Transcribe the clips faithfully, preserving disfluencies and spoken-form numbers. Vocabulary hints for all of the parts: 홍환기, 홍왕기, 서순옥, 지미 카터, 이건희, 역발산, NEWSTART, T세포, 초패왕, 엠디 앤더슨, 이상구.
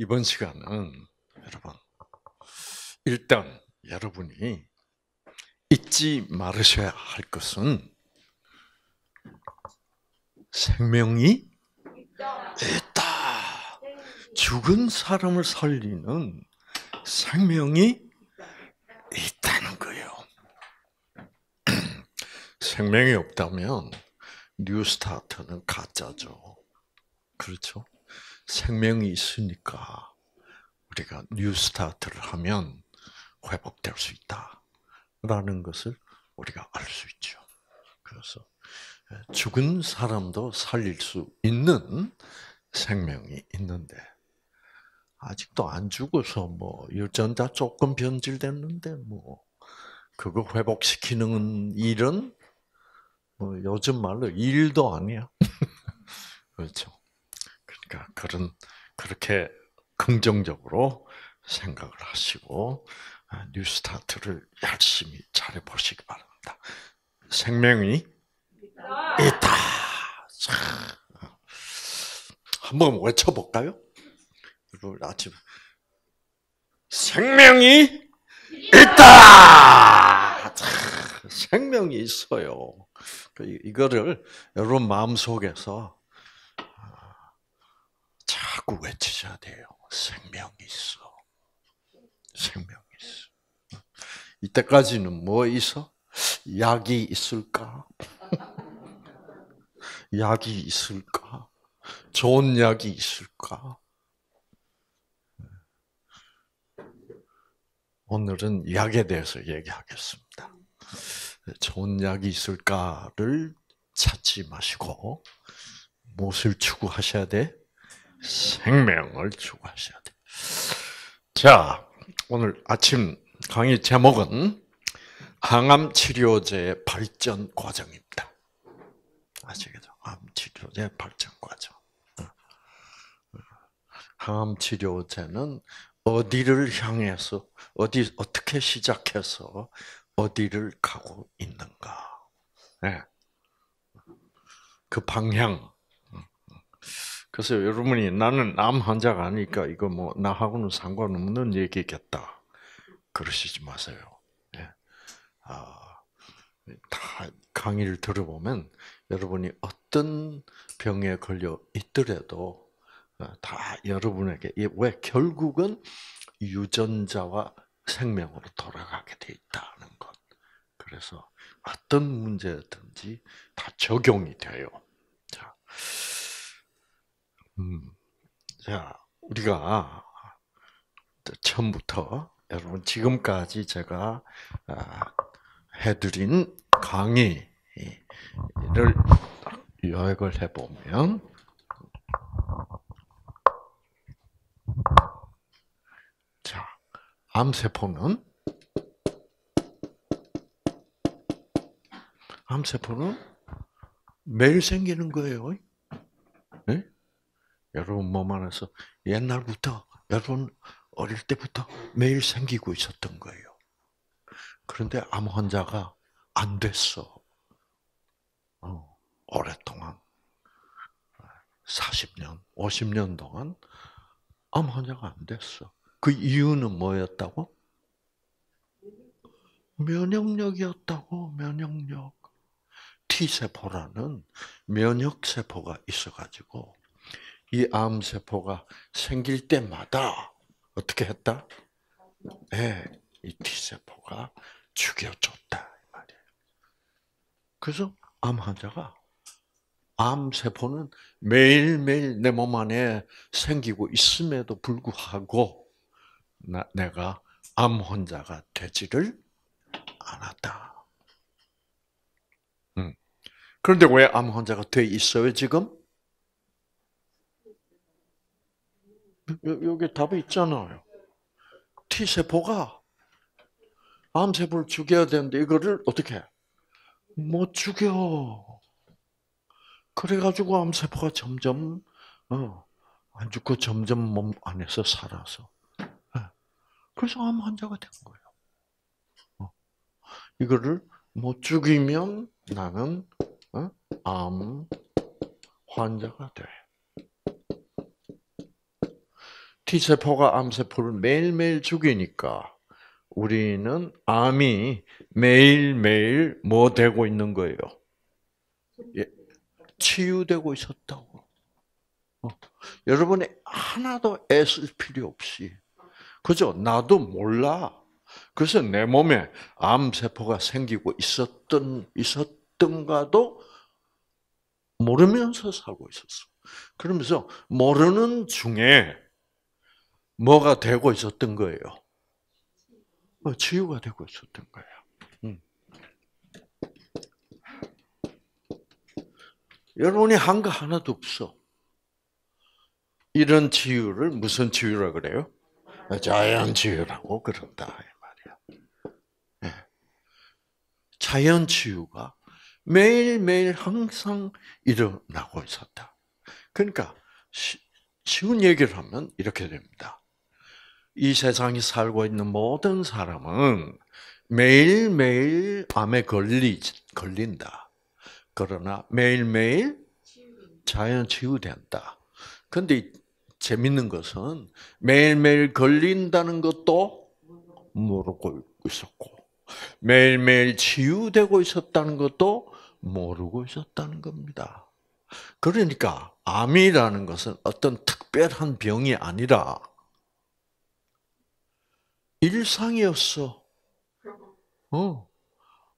이번 시간은 여러분, 일단 여러분이 잊지 말으셔야 할 것은 생명이 있다. 죽은 사람을 살리는 생명이 있다는 거예요. 생명이 없다면 뉴스타트는 가짜죠. 그렇죠? 생명이 있으니까 우리가 뉴스타트를 하면 회복될 수 있다라는 것을 우리가 알 수 있죠. 그래서 죽은 사람도 살릴 수 있는 생명이 있는데 아직도 안 죽어서 뭐 유전자 조금 변질됐는데 뭐 그거 회복시키는 일은 뭐 요즘 말로 일도 아니야. 그렇죠. 그러니까 그런 그렇게 긍정적으로 생각을 하시고 뉴스타트를 열심히 잘해 보시기 바랍니다. 생명이 있다. 있다. 한번 외쳐볼까요? 오늘 아침 생명이 있다. 생명이 있어요. 이거를 여러분 마음속에서 자꾸 외치셔야 돼요. 생명이 있어. 생명이 있어. 이때까지는 뭐 있어? 약이 있을까? 약이 있을까? 좋은 약이 있을까? 오늘은 약에 대해서 얘기하겠습니다. 좋은 약이 있을까를 찾지 마시고 무엇을 추구하셔야 돼? 생명을 추구하셔야 돼. 자, 오늘 아침 강의 제목은 항암 치료제의 발전 과정입니다. 아시겠죠? 항암 치료제의 발전 과정. 항암 치료제는 어디를 향해서, 어디, 어떻게 시작해서, 어디를 가고 있는가. 네. 그 방향. 그래서 여러분이 나는 암 환자가 아니니까 이거 뭐, 나하고는 상관없는 얘기겠다. 그러시지 마세요. 네. 아, 다 강의를 들어보면 여러분이 어떤 병에 걸려 있더라도 다 여러분에게 왜 결국은 유전자와 생명으로 돌아가게 돼 있다는 것. 그래서 어떤 문제든지 다 적용이 돼요. 자, 음, 자 우리가 처음부터 여러분 지금까지 제가 해드린 강의를 요약을 해보면. 자, 암세포는 암세포는 매일 생기는 거예요. 네? 여러분 몸 안에서 옛날부터 여러분 어릴 때부터 매일 생기고 있었던 거예요. 그런데 암 환자가 안 됐어. 어, 오랫동안 사십 년, 오십 년 동안 암 환자가 안 됐어. 그 이유는 뭐였다고? 면역력이었다고, 면역력. T세포라는 면역세포가 있어가지고, 이 암세포가 생길 때마다, 어떻게 했다? 네, 이 T세포가 죽여줬다. 이 말이에요. 그래서 암 환자가 암세포는 매일매일 내 몸 안에 생기고 있음에도 불구하고 나, 내가 암 환자가 되지를 않았다. 음. 그런데 왜 암 환자가 돼 있어요, 지금? 여기 답이 있잖아요. T세포가 암세포를 죽여야 되는데 이거를 어떻게 해? 못 죽여. 그래가지고 암세포가 점점 어, 안 죽고 점점 몸 안에서 살아서 네. 그래서 암 환자가 된 거예요. 어. 이거를 못 죽이면 나는 어? 암 환자가 돼. T세포가 암세포를 매일매일 죽이니까 우리는 암이 매일매일 뭐 되고 있는 거예요? 예, 치유되고 있었다고. 어. 여러분이 하나도 애쓸 필요 없이. 그죠? 나도 몰라. 그래서 내 몸에 암세포가 생기고 있었던, 있었던가도 모르면서 살고 있었어. 그러면서 모르는 중에 뭐가 되고 있었던 거예요? 치유가 되고 있었던 거예요. 응. 여러분이 한 거 하나도 없어. 이런 치유를 무슨 치유라 그래요? 자연 치유라고 그런다 이 말이야. 자연 치유가 매일매일 항상 일어나고 있었다. 그러니까 쉬운 얘기를 하면 이렇게 됩니다. 이 세상에 살고 있는 모든 사람은 매일매일 암에 걸리, 걸린다. 그러나 매일매일 자연 치유된다. 그런데 재밌는 것은 매일매일 걸린다는 것도 모르고 있었고 매일매일 치유되고 있었다는 것도 모르고 있었다는 겁니다. 그러니까 암이라는 것은 어떤 특별한 병이 아니라 일상이었어. 어.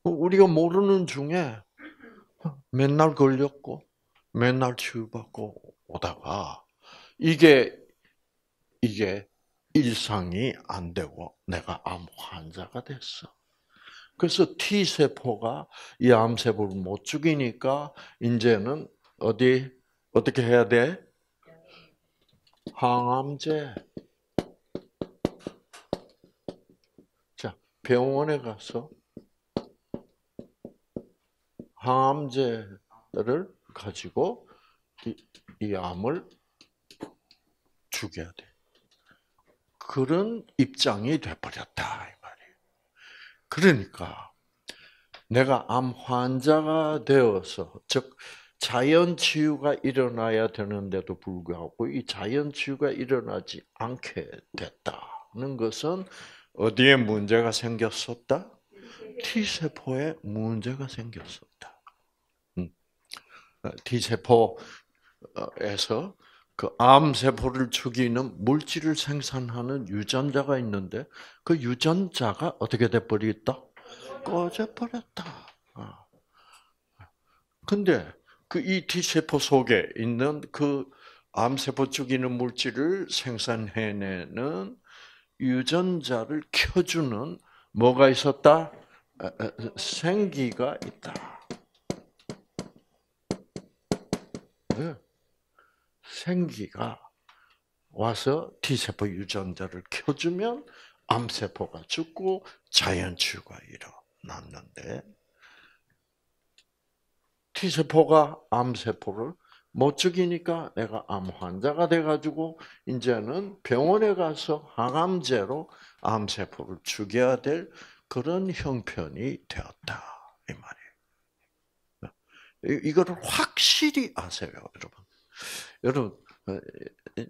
우리가 모르는 중에 맨날 걸렸고 맨날 치유받고 오다가 이게 이게 일상이 안 되고 내가 암 환자가 됐어. 그래서 T 세포가 이 암 세포를 못 죽이니까 이제는 어디 어떻게 해야 돼? 항암제. 자, 병원에 가서 항암제를 가지고 이, 이 암을 죽여야 돼. 그런 입장이 돼버렸다 이 말이에요. 그러니까 내가 암 환자가 되어서, 즉 자연 치유가 일어나야 되는데도 불구하고 이 자연 치유가 일어나지 않게 됐다는 것은 어디에 문제가 생겼었다? T세포에 문제가 생겼었다. T세포에서 그 암세포를 죽이는 물질을 생산하는 유전자가 있는데 그 유전자가 어떻게 돼버렸다? 꺼져버렸다. 근데 그 이 T세포 속에 있는 그 암세포 죽이는 물질을 생산해내는 유전자를 켜주는 뭐가 있었다? 생기가 있다. 네. 생기가 와서 T세포 유전자를 켜주면 암세포가 죽고 자연치유가 일어났는데 T세포가 암세포를 못 죽이니까 내가 암 환자가 돼가지고 이제는 병원에 가서 항암제로 암세포를 죽여야 될 그런 형편이 되었다 이 말이에요. 이거를 확실히 아세요 여러분. 여러분,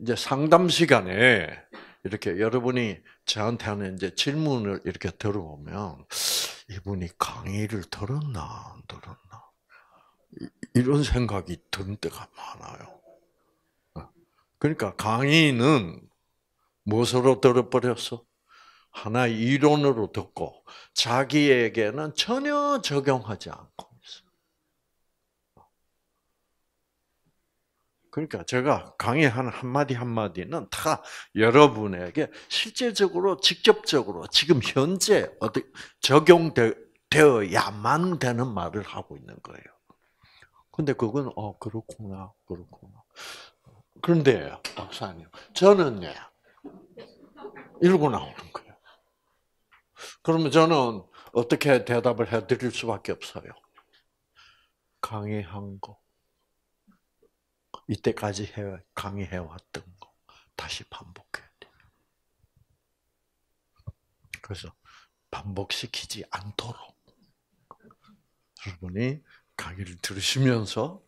이제 상담 시간에 이렇게 여러분이 저한테 하는 이제 질문을 이렇게 들어보면, 이분이 강의를 들었나, 안 들었나, 이런 생각이 든 때가 많아요. 그러니까 강의는 무엇으로 들어버렸어? 하나의 이론으로 듣고, 자기에게는 전혀 적용하지 않고. 그러니까 제가 강의하는 한마디 한마디는 다 여러분에게 실제적으로, 직접적으로, 지금 현재 적용되어야만 되는 말을 하고 있는 거예요. 근데 그건, 어, 그렇구나, 그렇구나. 그런데, 박사님, 저는요, 이러고 나오는 거예요. 그러면 저는 어떻게 대답을 해드릴 수밖에 없어요? 강의한 거. 이때까지 강의해왔던 거 다시 반복해야 돼요. 그래서 반복시키지 않도록 여러분이 강의를 들으시면서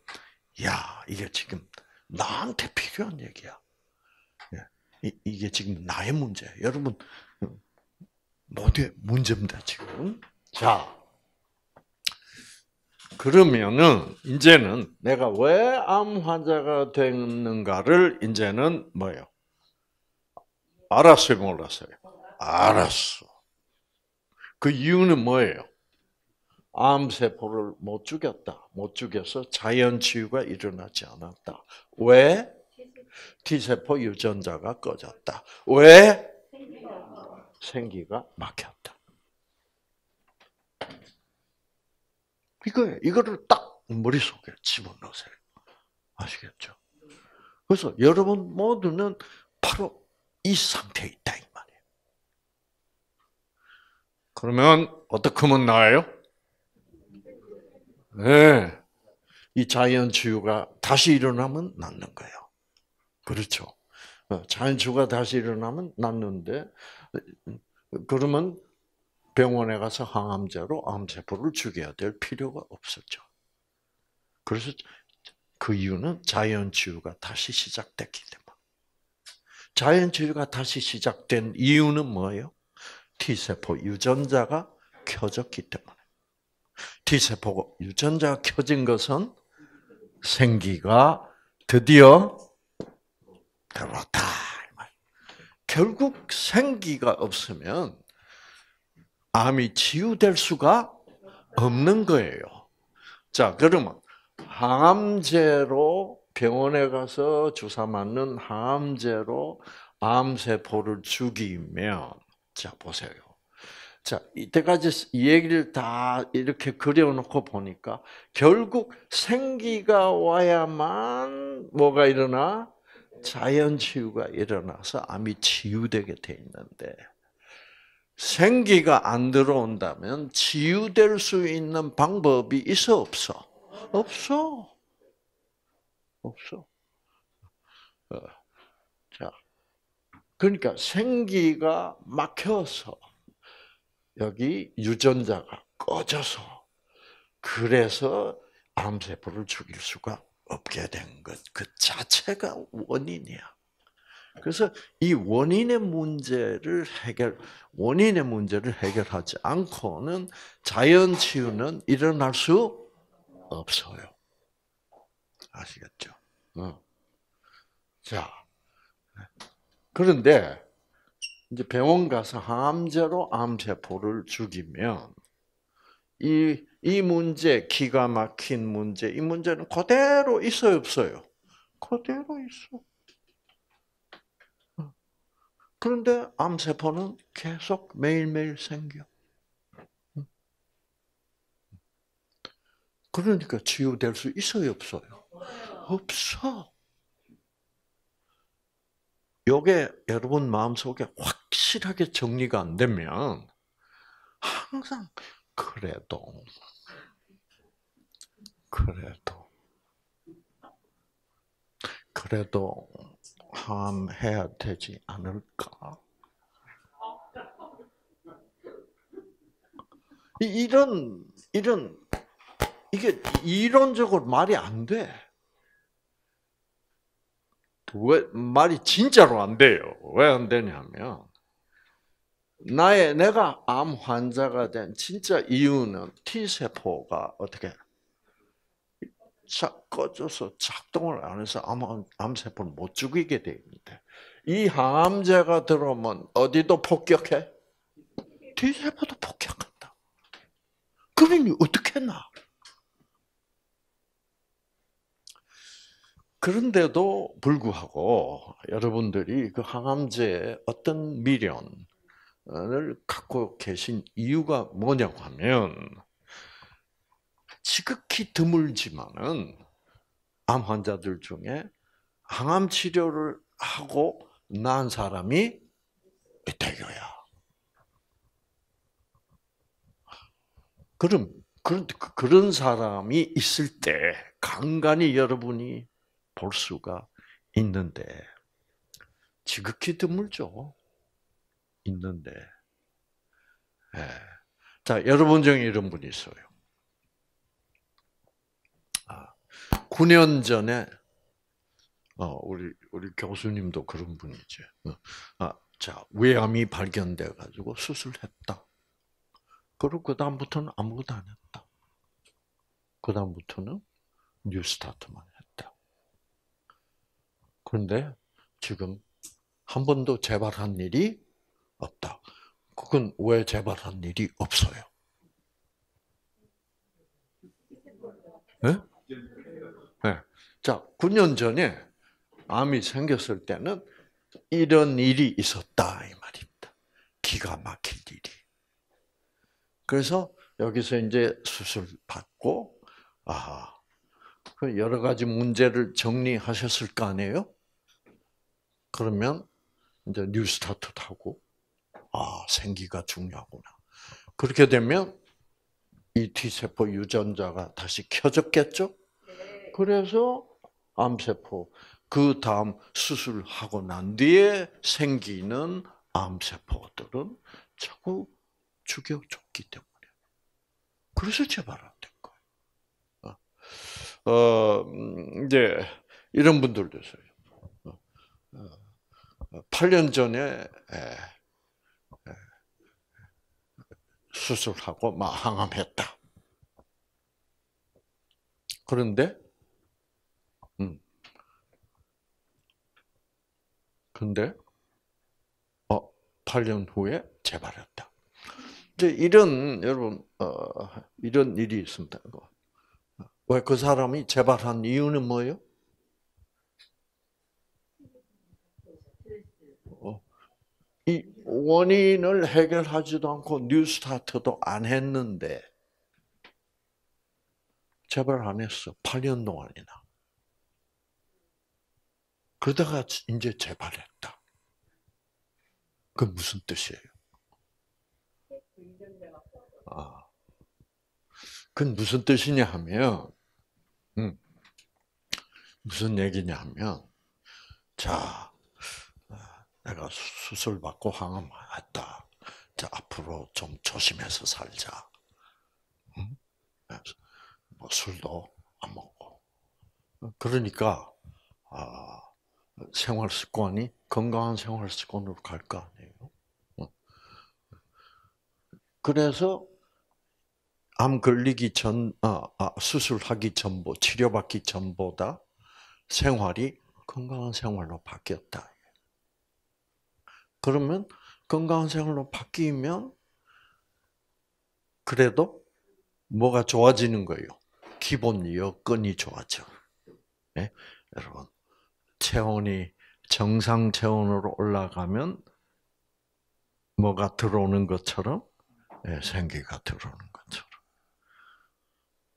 야, 이게 지금 나한테 필요한 얘기야. 이, 이게 지금 나의 문제. 여러분 모두의 문제입니다 지금. 자, 그러면은 이제는 내가 왜 암 환자가 됐는가를 이제는 뭐예요? 알았어요, 몰랐어요? 알았어. 그 이유는 뭐예요? 암세포를 못 죽였다. 못 죽여서 자연치유가 일어나지 않았다. 왜? T세포 유전자가 꺼졌다. 왜? 생기가 막혔다. 이거예요. 이거를 딱 머릿속에 집어넣으세요. 아시겠죠? 그래서 여러분 모두는 바로 이 상태에 있다, 이 말이에요. 그러면 어떻게 하면 나아요? 네. 이 자연치유가 다시 일어나면 낫는 거예요. 그렇죠. 자연치유가 다시 일어나면 낫는데, 그러면 병원에 가서 항암제로 암세포를 죽여야 될 필요가 없었죠. 그래서 그 이유는 자연치유가 다시 시작됐기 때문에. 자연치유가 다시 시작된 이유는 뭐예요? T세포 유전자가 켜졌기 때문에. T세포 유전자가 켜진 것은 생기가 드디어 들어왔다. 결국 생기가 없으면 암이 치유될 수가 없는 거예요. 자, 그러면 항암제로 병원에 가서 주사 맞는 항암제로 암세포를 죽이면, 자, 보세요. 자, 이때까지 이 얘기를 다 이렇게 그려놓고 보니까 결국 생기가 와야만 뭐가 일어나? 자연치유가 일어나서 암이 치유되게 돼 있는데, 생기가 안 들어온다면 치유될 수 있는 방법이 있어, 없어? 없어. 없어. 어. 자, 그러니까 생기가 막혀서 여기 유전자가 꺼져서 그래서 암세포를 죽일 수가 없게 된 것 그 자체가 원인이야. 그래서 이 원인의 문제를 해결, 원인의 문제를 해결하지 않고는 자연 치유는 일어날 수 없어요. 아시겠죠? 어. 자, 그런데 이제 병원 가서 항암제로 암세포를 죽이면 이, 이 문제, 기가 막힌 문제, 이 문제는 그대로 있어요, 없어요? 그대로 있어. 그런데 암세포는 계속 매일매일 생겨. 그러니까 치유될 수 있어요, 없어요? 없어. 요게 여러분 마음속에 확실하게 정리가 안 되면 항상 그래도 그래도 그래도 함해야 되지 않을까? 이런, 이런, 이게 이론적으로 말이 안 돼. 왜, 말이 진짜로 안 돼요. 왜 안 되냐면, 나의, 내가 암 환자가 된 진짜 이유는 T세포가 어떻게, 자, 꺼져서 작동을 안 해서 암, 암세포를 못 죽이게 되는데, 이 항암제가 들어오면 어디도 폭격해? T세포도 폭격한다. 그러니 어떻게 나? 그런데도 불구하고 여러분들이 그 항암제의 어떤 미련을 갖고 계신 이유가 뭐냐고 하면, 지극히 드물지만은 암 환자들 중에 항암 치료를 하고 난 사람이 있다 이거야. 그럼 그런 그런 사람이 있을 때 간간히 여러분이 볼 수가 있는데, 지극히 드물죠. 있는데, 네. 자, 여러분 중에 이런 분이 있어요. 구 년 전에 어, 우리, 우리 교수님도 그런 분이지. 어, 아, 자, 외암이 발견돼가지고 수술했다. 그리고 그다음부터는 아무것도 안 했다. 그다음부터는 뉴스타트만 했다. 그런데 지금 한 번도 재발한 일이 없다. 그건 왜 재발한 일이 없어요? 네? 네. 자, 구 년 전에 암이 생겼을 때는 이런 일이 있었다, 이 말입니다. 기가 막힐 일이. 그래서 여기서 이제 수술 받고, 아하, 여러 가지 문제를 정리하셨을 거 아니에요? 그러면 이제 뉴스타트도 하고, 아, 생기가 중요하구나. 그렇게 되면 이 T세포 유전자가 다시 켜졌겠죠? 그래서 암세포, 그 다음 수술하고 난 뒤에 생기는 암세포들은 자꾸 죽여줬기 때문에. 그래서 재발한된 거예요. 어, 이제, 이런 분들도 있어요. 팔 년 전에 수술하고 막 항암했다. 그런데, 음, 근데, 어, 팔 년 후에 재발했다. 이제 이런, 여러분, 어, 이런 일이 있습니다. 왜 그 사람이 재발한 이유는 뭐예요? 이 원인을 해결하지도 않고 뉴스타트도 안 했는데 재발 안 했어. 팔 년 동안이나. 그러다가 이제 재발했다. 그게 무슨 뜻이에요? 아, 그건 무슨 뜻이냐 하면, 음, 무슨 얘기냐 하면, 자, 내가 수술 받고 항암했다. 자, 앞으로 좀 조심해서 살자. 응? 뭐 술도 안 먹고. 그러니까 아, 생활 습관이 건강한 생활 습관으로 갈 거 아니에요. 응. 그래서 암 걸리기 전, 아, 아, 수술하기 전보, 치료받기 전보다 생활이 건강한 생활로 바뀌었다. 그러면 건강한 생활로 바뀌면 그래도 뭐가 좋아지는 거예요? 기본 여건이 좋아져. 네? 여러분, 체온이 정상 체온으로 올라가면 뭐가 들어오는 것처럼, 네, 생기가 들어오는 것처럼.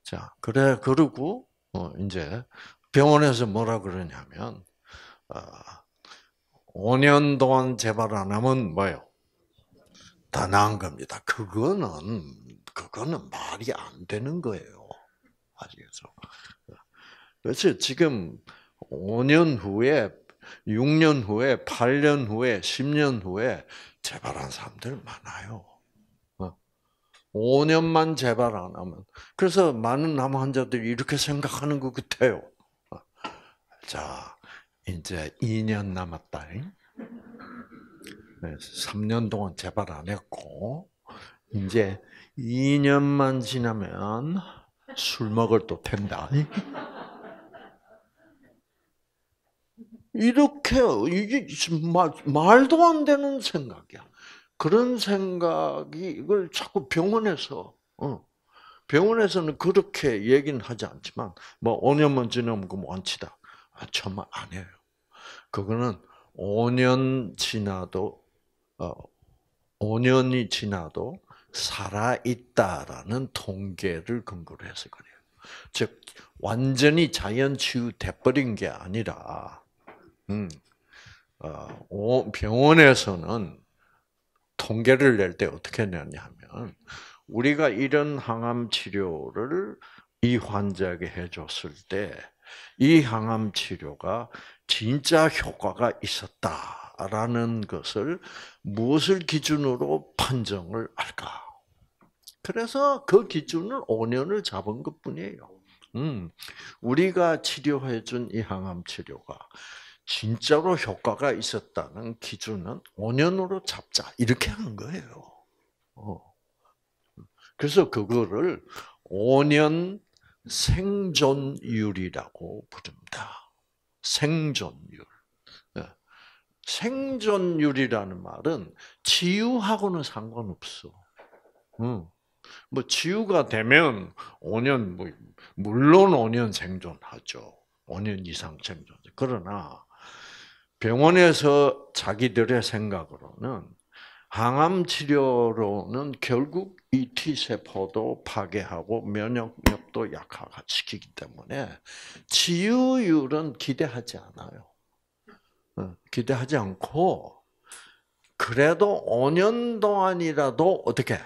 자, 그래 그리고 어, 이제 병원에서 뭐라 그러냐면, 어, 오 년 동안 재발 안 하면 뭐예요? 다 나은 겁니다. 그거는, 그거는 말이 안 되는 거예요. 아시겠죠? 그래서 지금 오 년 후에, 육 년 후에, 팔 년 후에, 십 년 후에 재발한 사람들 많아요. 오 년만 재발 안 하면. 그래서 많은 암 환자들이 이렇게 생각하는 것 같아요. 자. 이제 이 년 남았다. 삼 년 동안 재발 안 했고, 이제 이 년만 지나면 술 먹을 또 텐다. 이렇게, 이게 말, 말도 안 되는 생각이야. 그런 생각이, 이걸 자꾸 병원에서, 어, 병원에서는 그렇게 얘기는 하지 않지만, 뭐 오 년만 지나면 그 완치다. 아, 정말 안 해요. 그거는 오 년 지나도, 어, 오 년이 지나도 살아있다라는 통계를 근거로 해서 그래요. 즉, 완전히 자연 치유돼버린 게 아니라, 음, 어, 병원에서는 통계를 낼 때 어떻게 내냐 하면, 우리가 이런 항암 치료를 이 환자에게 해줬을 때, 이 항암 치료가 진짜 효과가 있었다라는 것을 무엇을 기준으로 판정을 할까? 그래서 그 기준을 오 년을 잡은 것뿐이에요. 음, 우리가 치료해준 이 항암 치료가 진짜로 효과가 있었다는 기준은 오 년으로 잡자. 이렇게 한 거예요. 어. 그래서 그거를 오 년 생존율이라고 부릅니다. 생존율. 생존율이라는 말은 치유하고는 상관없어. 응. 뭐 치유가 되면 오 년, 뭐 물론 오 년 생존하죠. 오 년 이상 생존. 그러나 병원에서 자기들의 생각으로는 항암 치료로는 결국 이 T세포도 파괴하고 면역력도 약화시키기 때문에 치유율은 기대하지 않아요. 기대하지 않고 그래도 오 년 동안이라도 어떻게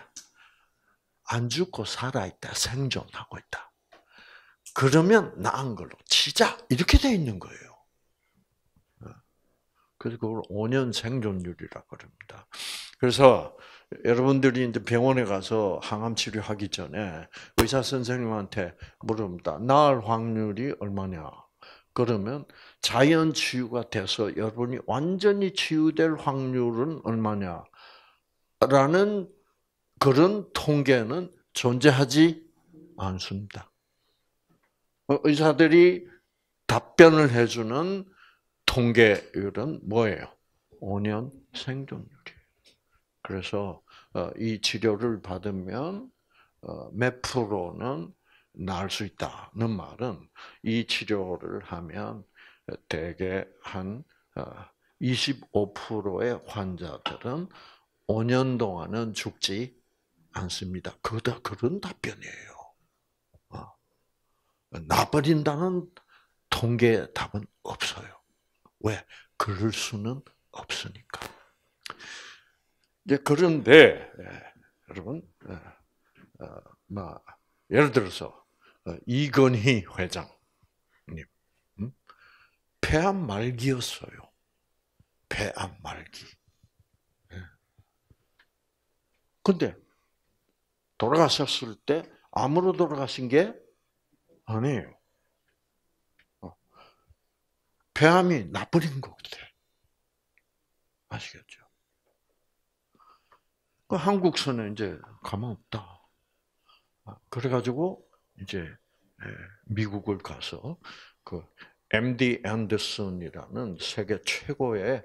안 죽고 살아있다, 생존하고 있다. 그러면 나은 걸로 치자 이렇게 돼 있는 거예요. 그래서 그걸 오 년 생존율이라고 그럽니다. 그래서 여러분들이 이제 병원에 가서 항암 치료하기 전에 의사 선생님한테 물어봅니다. 나을 확률이 얼마냐? 그러면 자연 치유가 돼서 여러분이 완전히 치유될 확률은 얼마냐? 라는 그런 통계는 존재하지 않습니다. 의사들이 답변을 해주는 통계율은 뭐예요? 오 년 생존율이에요. 그래서 이 치료를 받으면 몇 프로는 나을 수 있다는 말은 이 치료를 하면 대개 한 이십오 퍼센트의 환자들은 오 년 동안은 죽지 않습니다. 그거 다 그런 답변이에요. 나버린다는 통계의 답은 없어요. 왜? 그럴 수는 없으니까. 이제 그런데 여러분, 막 예를 들어서 이건희 회장님 폐암 말기였어요. 폐암 말기. 근데 돌아가셨을 때 암으로 돌아가신 게 아니에요. 폐암이 나버린 것 같아. 아시겠죠? 그 한국서는 이제 가만 없다. 그래가지고 이제 미국을 가서 그 엠디 앤더슨이라는 세계 최고의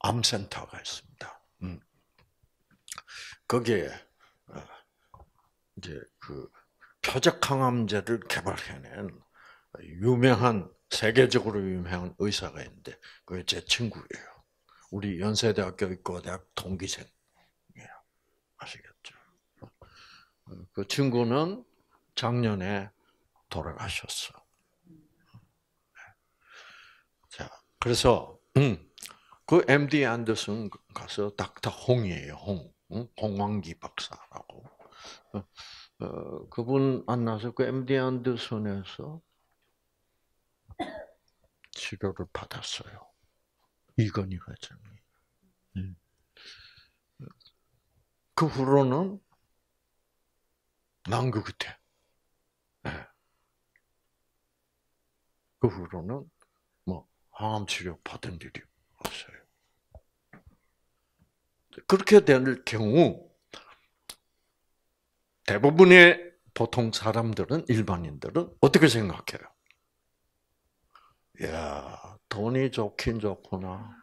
암센터가 있습니다. 음. 거기에 이제 그 표적항암제를 개발해낸 유명한 세계적으로 유명한 의사가 있는데 그게 제 친구예요. 우리 연세대학교 의과대학 동기생이에요. 아시겠죠? 그 친구는 작년에 돌아가셨어. 자, 그래서 그 엠디 앤더슨 가서 닥터 홍이에요. 홍, 홍왕기 박사라고. 그분 만나서 그 엠디 앤더슨에서 치료를 받았어요. 이건희 회장이. 음. 그 후로는 난 것 같아. 네. 그 후로는 뭐 항암 치료 받은 일이 없어요. 그렇게 될 경우 대부분의 보통 사람들은 일반인들은 어떻게 생각해요? 야, 돈이 좋긴 좋구나.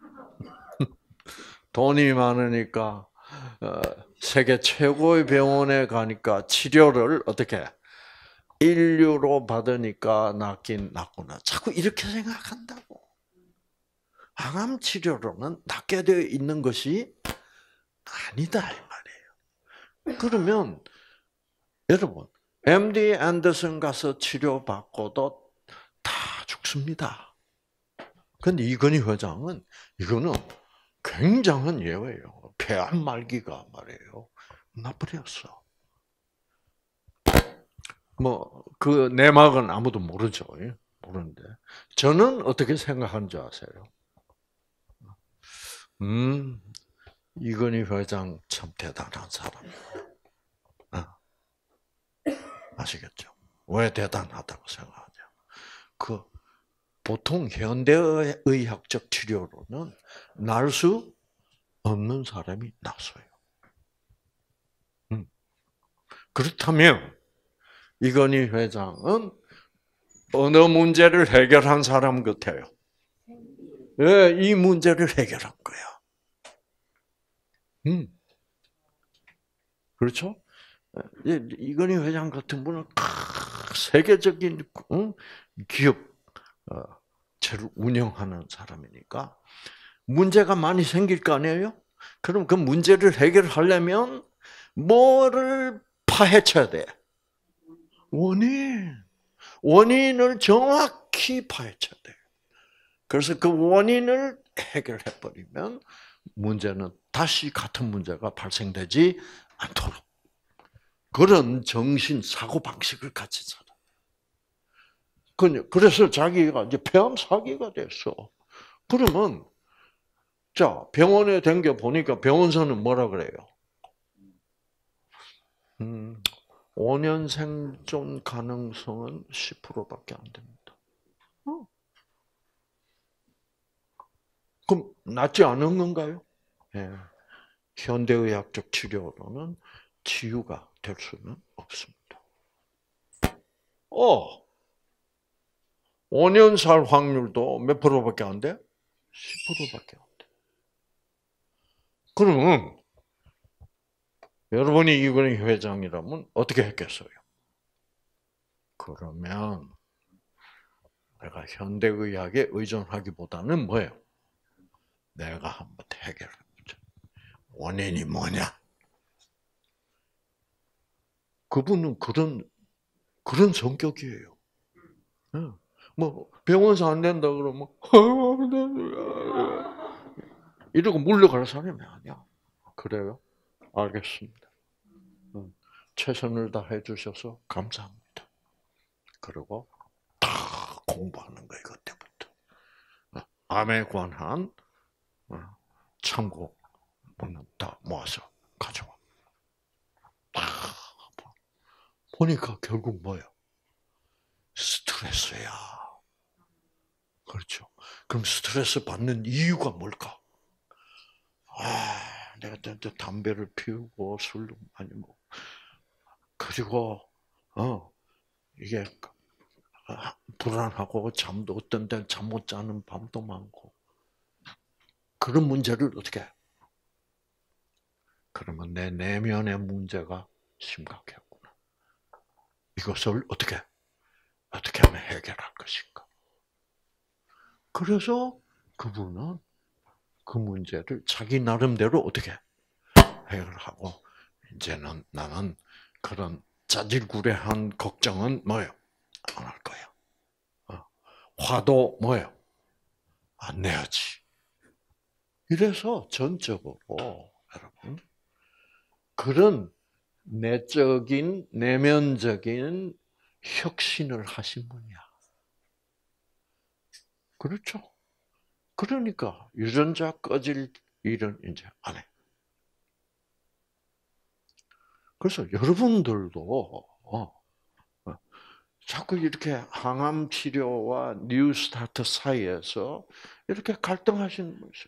돈이 많으니까 세계 최고의 병원에 가니까 치료를 어떻게 인류로 받으니까 낫긴 낫구나. 자꾸 이렇게 생각한다고. 항암 치료로는 낫게 되어 있는 것이 아니다 이 말이에요. 그러면 여러분, 엠디 앤더슨 가서 치료받고도 죽습니다. 근데 이건희 회장은 이거는 굉장한 예외예요. 폐암 말기가 말이에요. 나버렸어. 뭐 그 내막은 아무도 모르죠. 모르는데 저는 어떻게 생각하는지 아세요? 음, 이건희 회장 참 대단한 사람이에요. 아시겠죠? 왜 대단하다고 생각하냐? 그 보통 현대의학적 치료로는 날 수 없는 사람이 났어요. 음. 그렇다면 이건희 회장은 어느 문제를 해결한 사람 같아요? 예, 이 문제를 해결한 거야. 음. 그렇죠? 이건희 회장 같은 분은 세계적인 기업체를 운영하는 사람이니까 문제가 많이 생길 거 아니에요? 그럼 그 문제를 해결하려면 뭐를 파헤쳐야 돼? 원인. 원인을 정확히 파헤쳐야 돼. 그래서 그 원인을 해결해버리면 문제는 다시 같은 문제가 발생되지 않도록. 그런 정신, 사고 방식을 가진 사람. 그래서 자기가 이제 폐암 사기가 됐어. 그러면, 자, 병원에 댕겨 보니까 병원서는 뭐라 그래요? 음, 오 년 생존 가능성은 십 퍼센트밖에 안 됩니다. 어. 그럼 낫지 않은 건가요? 예. 현대의학적 치료로는 치유가 될 수는 없습니다. 어, 오 년 살 확률도 몇 프로밖에 안 돼? 십 퍼센트밖에 안 돼. 그러면 여러분이 이건희 회장이라면 어떻게 했겠어요? 그러면 내가 현대의학에 의존하기보다는 뭐예요? 내가 한번 해결해보자. 원인이 뭐냐? 그분은 그런, 그런 성격이에요. 뭐, 병원에서 안 된다 그러면, 이러고 물러갈 사람이 아니야. 그래요? 알겠습니다. 최선을 다해 주셔서 감사합니다. 그리고 다 공부하는 거예요, 그때부터. 암에 관한 참고, 다 모아서 가져와. 보니까 결국 뭐예요? 스트레스야. 그렇죠. 그럼 스트레스 받는 이유가 뭘까? 아, 내가 담배를 피우고 술도 많이 먹고. 그리고, 어, 이게 불안하고 잠도 어떤 때는 잠 못 자는 밤도 많고. 그런 문제를 어떻게 해? 그러면 내 내면의 문제가 심각해요. 이것을 어떻게, 어떻게 하면 해결할 것인가. 그래서 그분은 그 문제를 자기 나름대로 어떻게 해결하고, 이제는 나는 그런 자질구레한 걱정은 뭐예요? 안 할 거예요. 어? 화도 뭐예요? 안 내야지. 이래서 전적으로, 여러분, 그런 내적인, 내면적인 혁신을 하신 분이야. 그렇죠? 그러니까 유전자 꺼질 일은 이제 안 해. 그래서 여러분들도 자꾸 이렇게 항암 치료와 뉴스타트 사이에서 이렇게 갈등하시는 분이세요.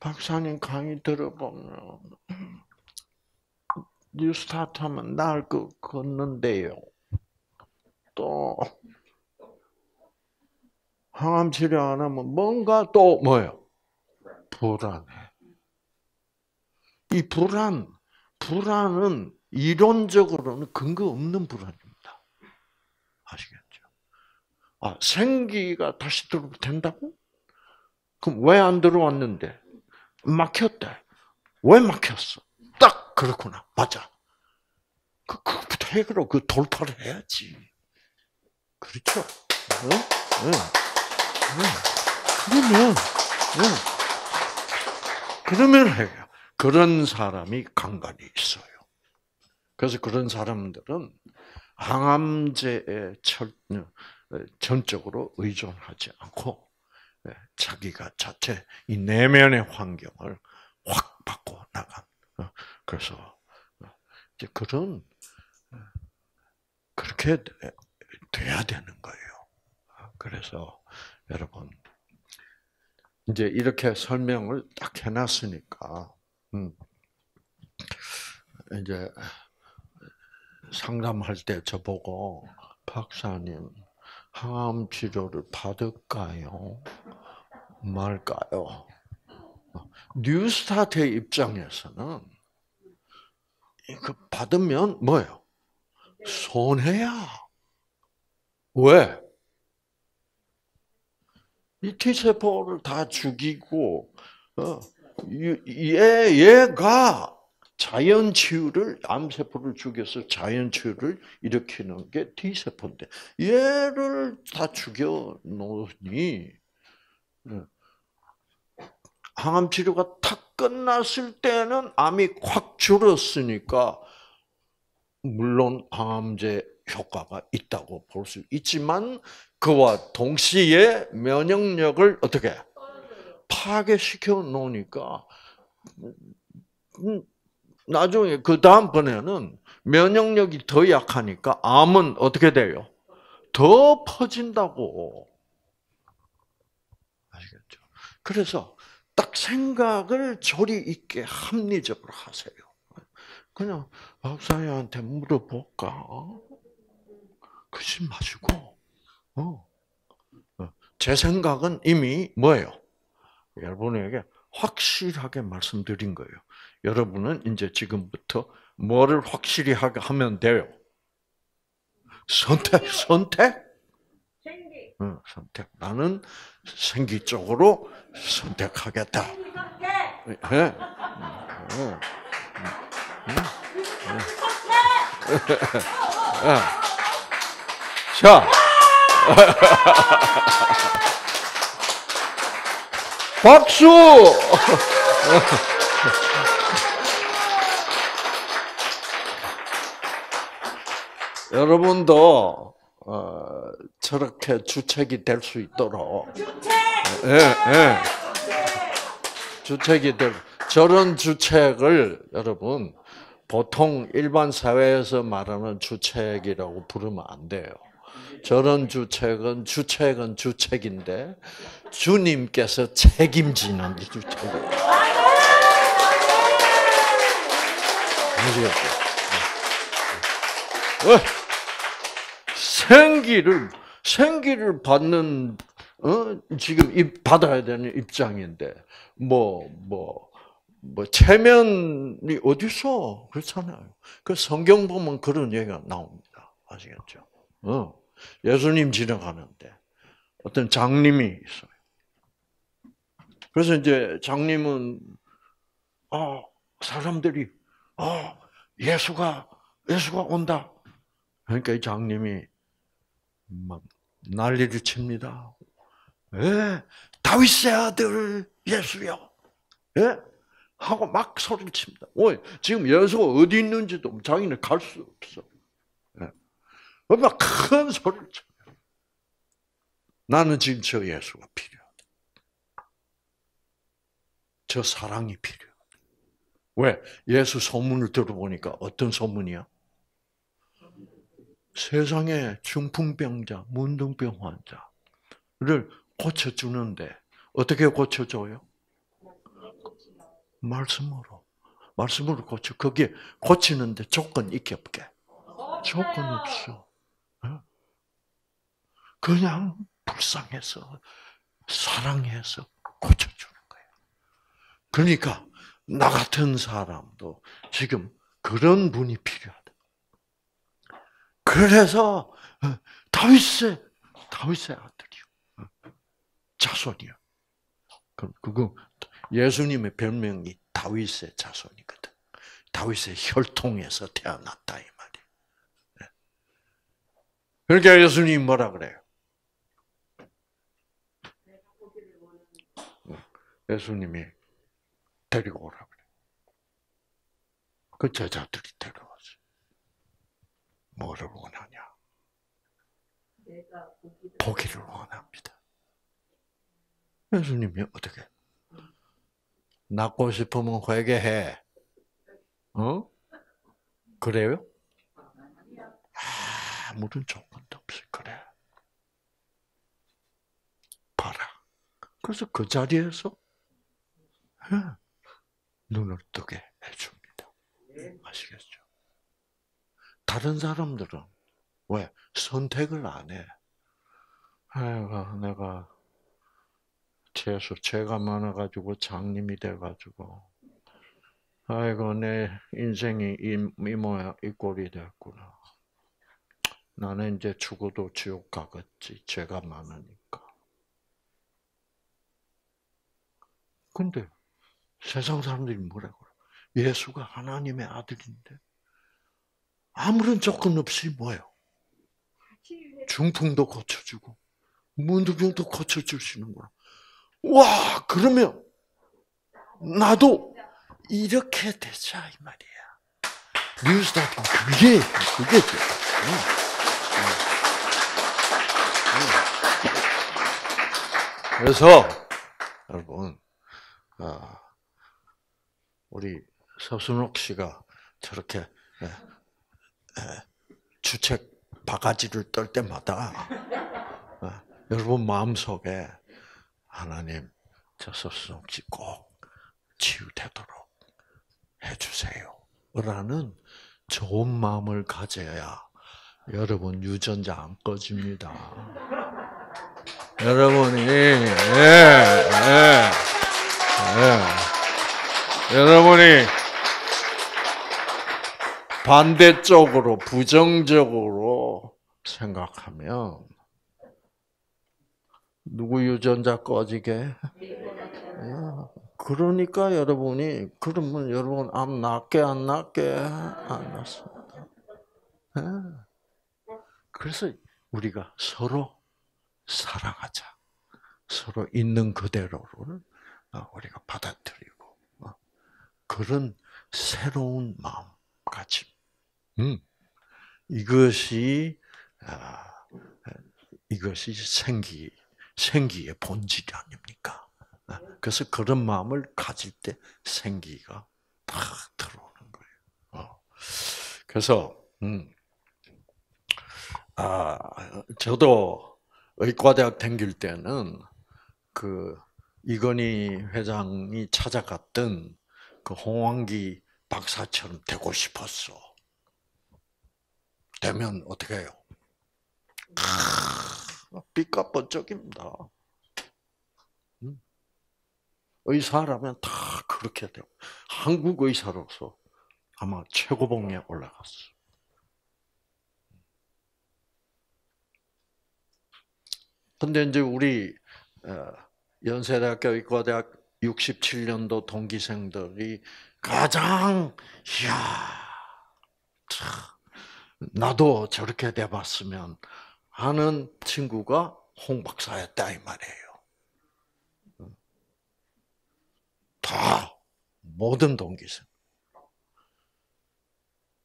박사님 강의 들어보면 뉴스타트 하면 나을 것 같는데요. 또 항암 치료 안 하면 뭔가 또 뭐예요? 불안해. 이 불안, 불안은 이론적으로는 근거 없는 불안입니다. 아시겠죠? 아, 생기가 다시 들어온다고? 그럼 왜 안 들어왔는데? 막혔대. 왜 막혔어? 딱 그렇구나. 맞아. 그, 그것부터 해결하고 그 돌파를 해야지. 그렇죠? 응? 응. 응. 그러면, 응. 그러면 해요. 그런 사람이 간간이 있어요. 그래서 그런 사람들은 항암제에 철, 전적으로 의존하지 않고 자기가 자체 이 내면의 환경을 확 바꿔 나간. 그래서, 이제 그런, 그런 그렇게 돼야 되는 거예요. 그래서 여러분 이제 이렇게 설명을 딱 해놨으니까 음, 이제 상담할 때 저보고 박사님 항암 치료를 받을까요? 말까요? 뉴스타트의 입장에서는 이거 받으면 뭐예요? 손해야. 왜? 이 T세포를 다 죽이고 어, 얘, 얘가 자연치유를, 암세포를 죽여서 자연치유를 일으키는 게 T세포인데 얘를 다 죽여놓으니 항암치료가 탁 끝났을 때는 암이 확 줄었으니까 물론 항암제 효과가 있다고 볼 수 있지만 그와 동시에 면역력을 어떻게 파괴시켜 놓으니까 나중에 그 다음번에는 면역력이 더 약하니까 암은 어떻게 돼요? 더 퍼진다고. 아시겠죠? 그래서 딱 생각을 조리 있게 합리적으로 하세요. 그냥 박사님한테 물어볼까? 그러지 마시고. 어. 제 생각은 이미 뭐예요? 여러분에게 확실하게 말씀드린 거예요. 여러분은 이제 지금부터 뭐를 확실히 하면 돼요? 선택, 선택? 생기. 응, 선택. 나는 생기 쪽으로 선택하겠다. 선택! 예. 네. 자. 박수! 여러분도 어, 저렇게 주책이 될 수 있도록 주책! 예, 예. 주책이 될 저런 주책을 여러분 보통 일반 사회에서 말하는 주책이라고 부르면 안 돼요. 저런 주책은 주책은 주책인데 주님께서 책임지는 이 주책이에요. 아시겠죠? 생기를 생기를 받는 어? 지금 입 받아야 되는 입장인데 뭐 뭐 뭐 체면이 어디서 그렇잖아요. 그 성경 보면 그런 얘기가 나옵니다. 아시겠죠? 어. 예수님 지나가는데 어떤 장님이 있어요. 그래서 이제 장님은 아 사람들이 아 예수가 예수가 온다. 그러니까 이 장님이 막 난리를 칩니다. 예, 다윗의 아들 예수요. 예, 하고 막 소리를 칩니다. 왜? 지금 예수가 어디 있는지도 자기는 갈 수 없어. 얼마나 큰 소리를 쳐요. 나는 지금 저 예수가 필요하다. 저 사랑이 필요하다. 왜? 예수 소문을 들어보니까 어떤 소문이야? 세상에 중풍병자, 문둥병 환자를 고쳐주는데 어떻게 고쳐줘요? 말씀으로. 말씀으로 고쳐. 거기에 고치는데 조건이 있게 없게? 조건 없어. 그냥 불쌍해서 사랑해서 고쳐주는 거예요. 그러니까 나 같은 사람도 지금 그런 분이 필요하다. 그래서 다윗의 다윗의 아들이요, 자손이요. 그럼 그거 예수님의 별명이 다윗의 자손이거든. 다윗의 혈통에서 태어났다 이 말이에요. 그러니까 예수님 뭐라 그래요? 예수님이 데리고 오라 그래. 그 제자들이 데려왔어. 뭐를 원하냐? 보기를 원합니다. 예수님이 어떻게? 낫고 싶으면 회개해. 어? 그래요? 아, 아무런 조건도 없이 그래. 봐라. 그래서 그 자리에서 눈을 뜨게 해줍니다. 아시겠죠? 다른 사람들은 왜? 선택을 안 해. 아이고, 내가 재수, 죄가 많아가지고 장님이 돼가지고 아이고, 내 인생이 이, 이 모양, 이 꼴이 됐구나. 나는 이제 죽어도 지옥 가겠지. 죄가 많으니까. 근데 세상 사람들이 뭐라 그래? 예수가 하나님의 아들인데 아무런 조건 없이 뭐예요? 중풍도 고쳐주고 문두병도 고쳐주시는구나. 와, 그러면 나도 이렇게 되자, 이 말이야. 뉴스타트, 그게, 그게. 응. 응. 응. 그래서, 여러분, 아, 우리 서순옥 씨가 저렇게 에, 에, 주책 바가지를 떨 때마다, 아, 여러분 마음속에 하나님, 저 서순옥 씨 꼭 치유되도록 해주세요. 라는 좋은 마음을 가져야 여러분 유전자 안 꺼집니다. 여러분이, 예, 예, 예. 여러분이 반대쪽으로, 부정적으로 생각하면 누구 유전자 꺼지게? 그러니까 여러분이, 그러면 여러분 암 낫게 안 낫게? 안 낫습니다. 네. 그래서 우리가 서로 사랑하자. 서로 있는 그대로를 우리가 받아들이고, 그런 새로운 마음가짐. 음. 이것이, 이것이 생기, 생기의 본질 아닙니까? 그래서 그런 마음을 가질 때 생기가 딱 들어오는 거예요. 어. 그래서, 음, 아, 저도 의과대학 다닐 때는 그 이건희 회장이 찾아갔던 그 홍환기 박사처럼 되고 싶었어. 되면 어떻게 해요? 아, 삐까뻔쩍입니다. 의사라면 다 그렇게 돼요. 한국 의사로서 아마 최고봉에 올라갔어. 근데 이제 우리 연세대학교 의과대학 육십칠 년도 동기생들이 가장, 이야, 참, 나도 저렇게 돼봤으면 하는 친구가 홍 박사였다, 이 말이에요. 다 모든 동기생.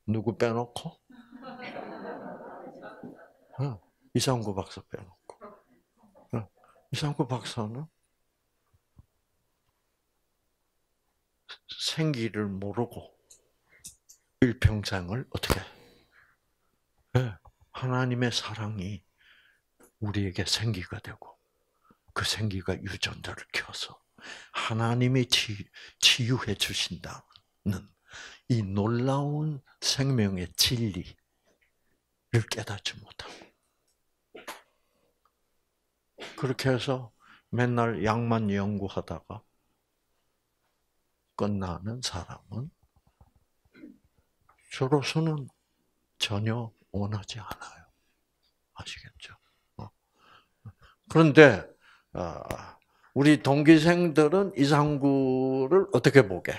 누구 빼놓고? 어, 이상구 박사 빼놓고. 어, 이상구 박사는 생기를 모르고 일평생을 어떻게 해? 네, 하나님의 사랑이 우리에게 생기가 되고 그 생기가 유전자를 켜서 하나님이 치, 치유해 주신다는 이 놀라운 생명의 진리를 깨닫지 못하고 그렇게 해서 맨날 약만 연구하다가 끝나는 사람은 저로서는 전혀 원하지 않아요. 아시겠죠? 어. 그런데 아, 우리 동기생들은 이상구를 어떻게 보게?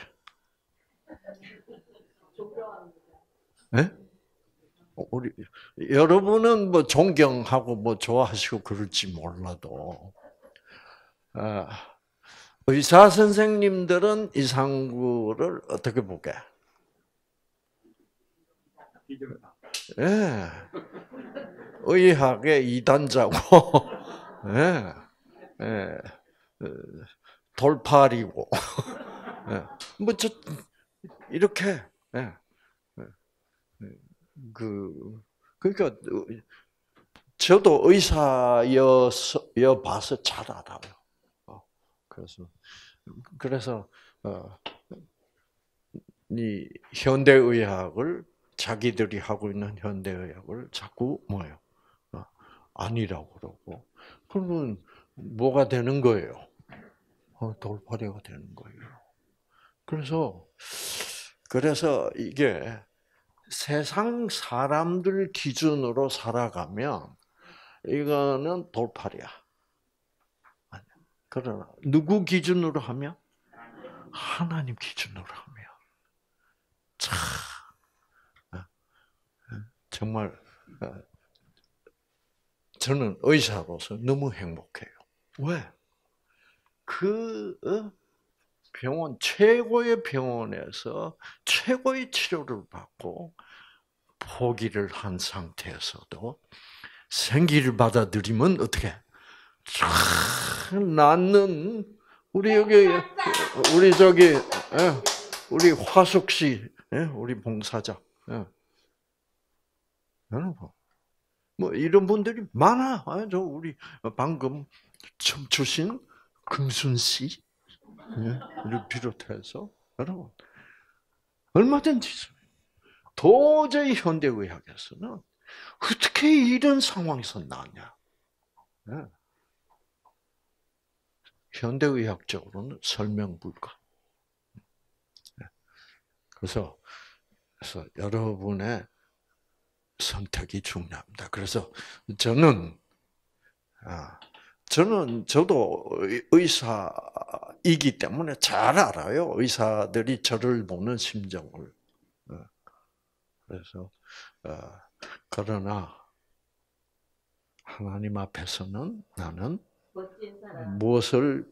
네? 우리, 여러분은 뭐 존경하고 뭐 좋아하시고 그럴지 몰라도, 아, 의사 선생님들은 이상구를 어떻게 보게? 예. 네. 의학의 이단자고, 예. 네. 네. 돌팔이고 뭐 저 이렇게 그 그러니까 저도 의사여 봐서 잘 알아요. 그래서 그래서 어, 이 현대의학을 자기들이 하고 있는 현대의학을 자꾸 뭐예요? 어, 아니라고 그러고 그러면 뭐가 되는 거예요? 어, 돌팔이가 되는 거예요. 그래서 그래서 이게 세상 사람들 기준으로 살아가면 이거는 돌팔이야. 그러나 누구 기준으로 하면? 하나님 기준으로 하면. 참 정말 저는 의사로서 너무 행복해요. 왜? 그 병원, 최고의 병원에서 최고의 치료를 받고 포기를 한 상태에서도 생기를 받아들이면 어떻게 참 낫는 우리 여기 우리 저기 우리 화숙 씨 우리 봉사자 뭐 이런 분들이 많아. 저 우리 방금 춤추신 금순 씨. 를 비롯해서 여러분 얼마든지 도저히 현대의학에서는 어떻게 이런 상황에서 나냐? 현대의학적으로는 설명 불가. 그래서 그래서 여러분의 선택이 중요합니다. 그래서 저는 아. 저는 저도 의사이기 때문에 잘 알아요. 의사들이 저를 보는 심정을. 그래서 그러나 하나님 앞에서는 나는 무엇을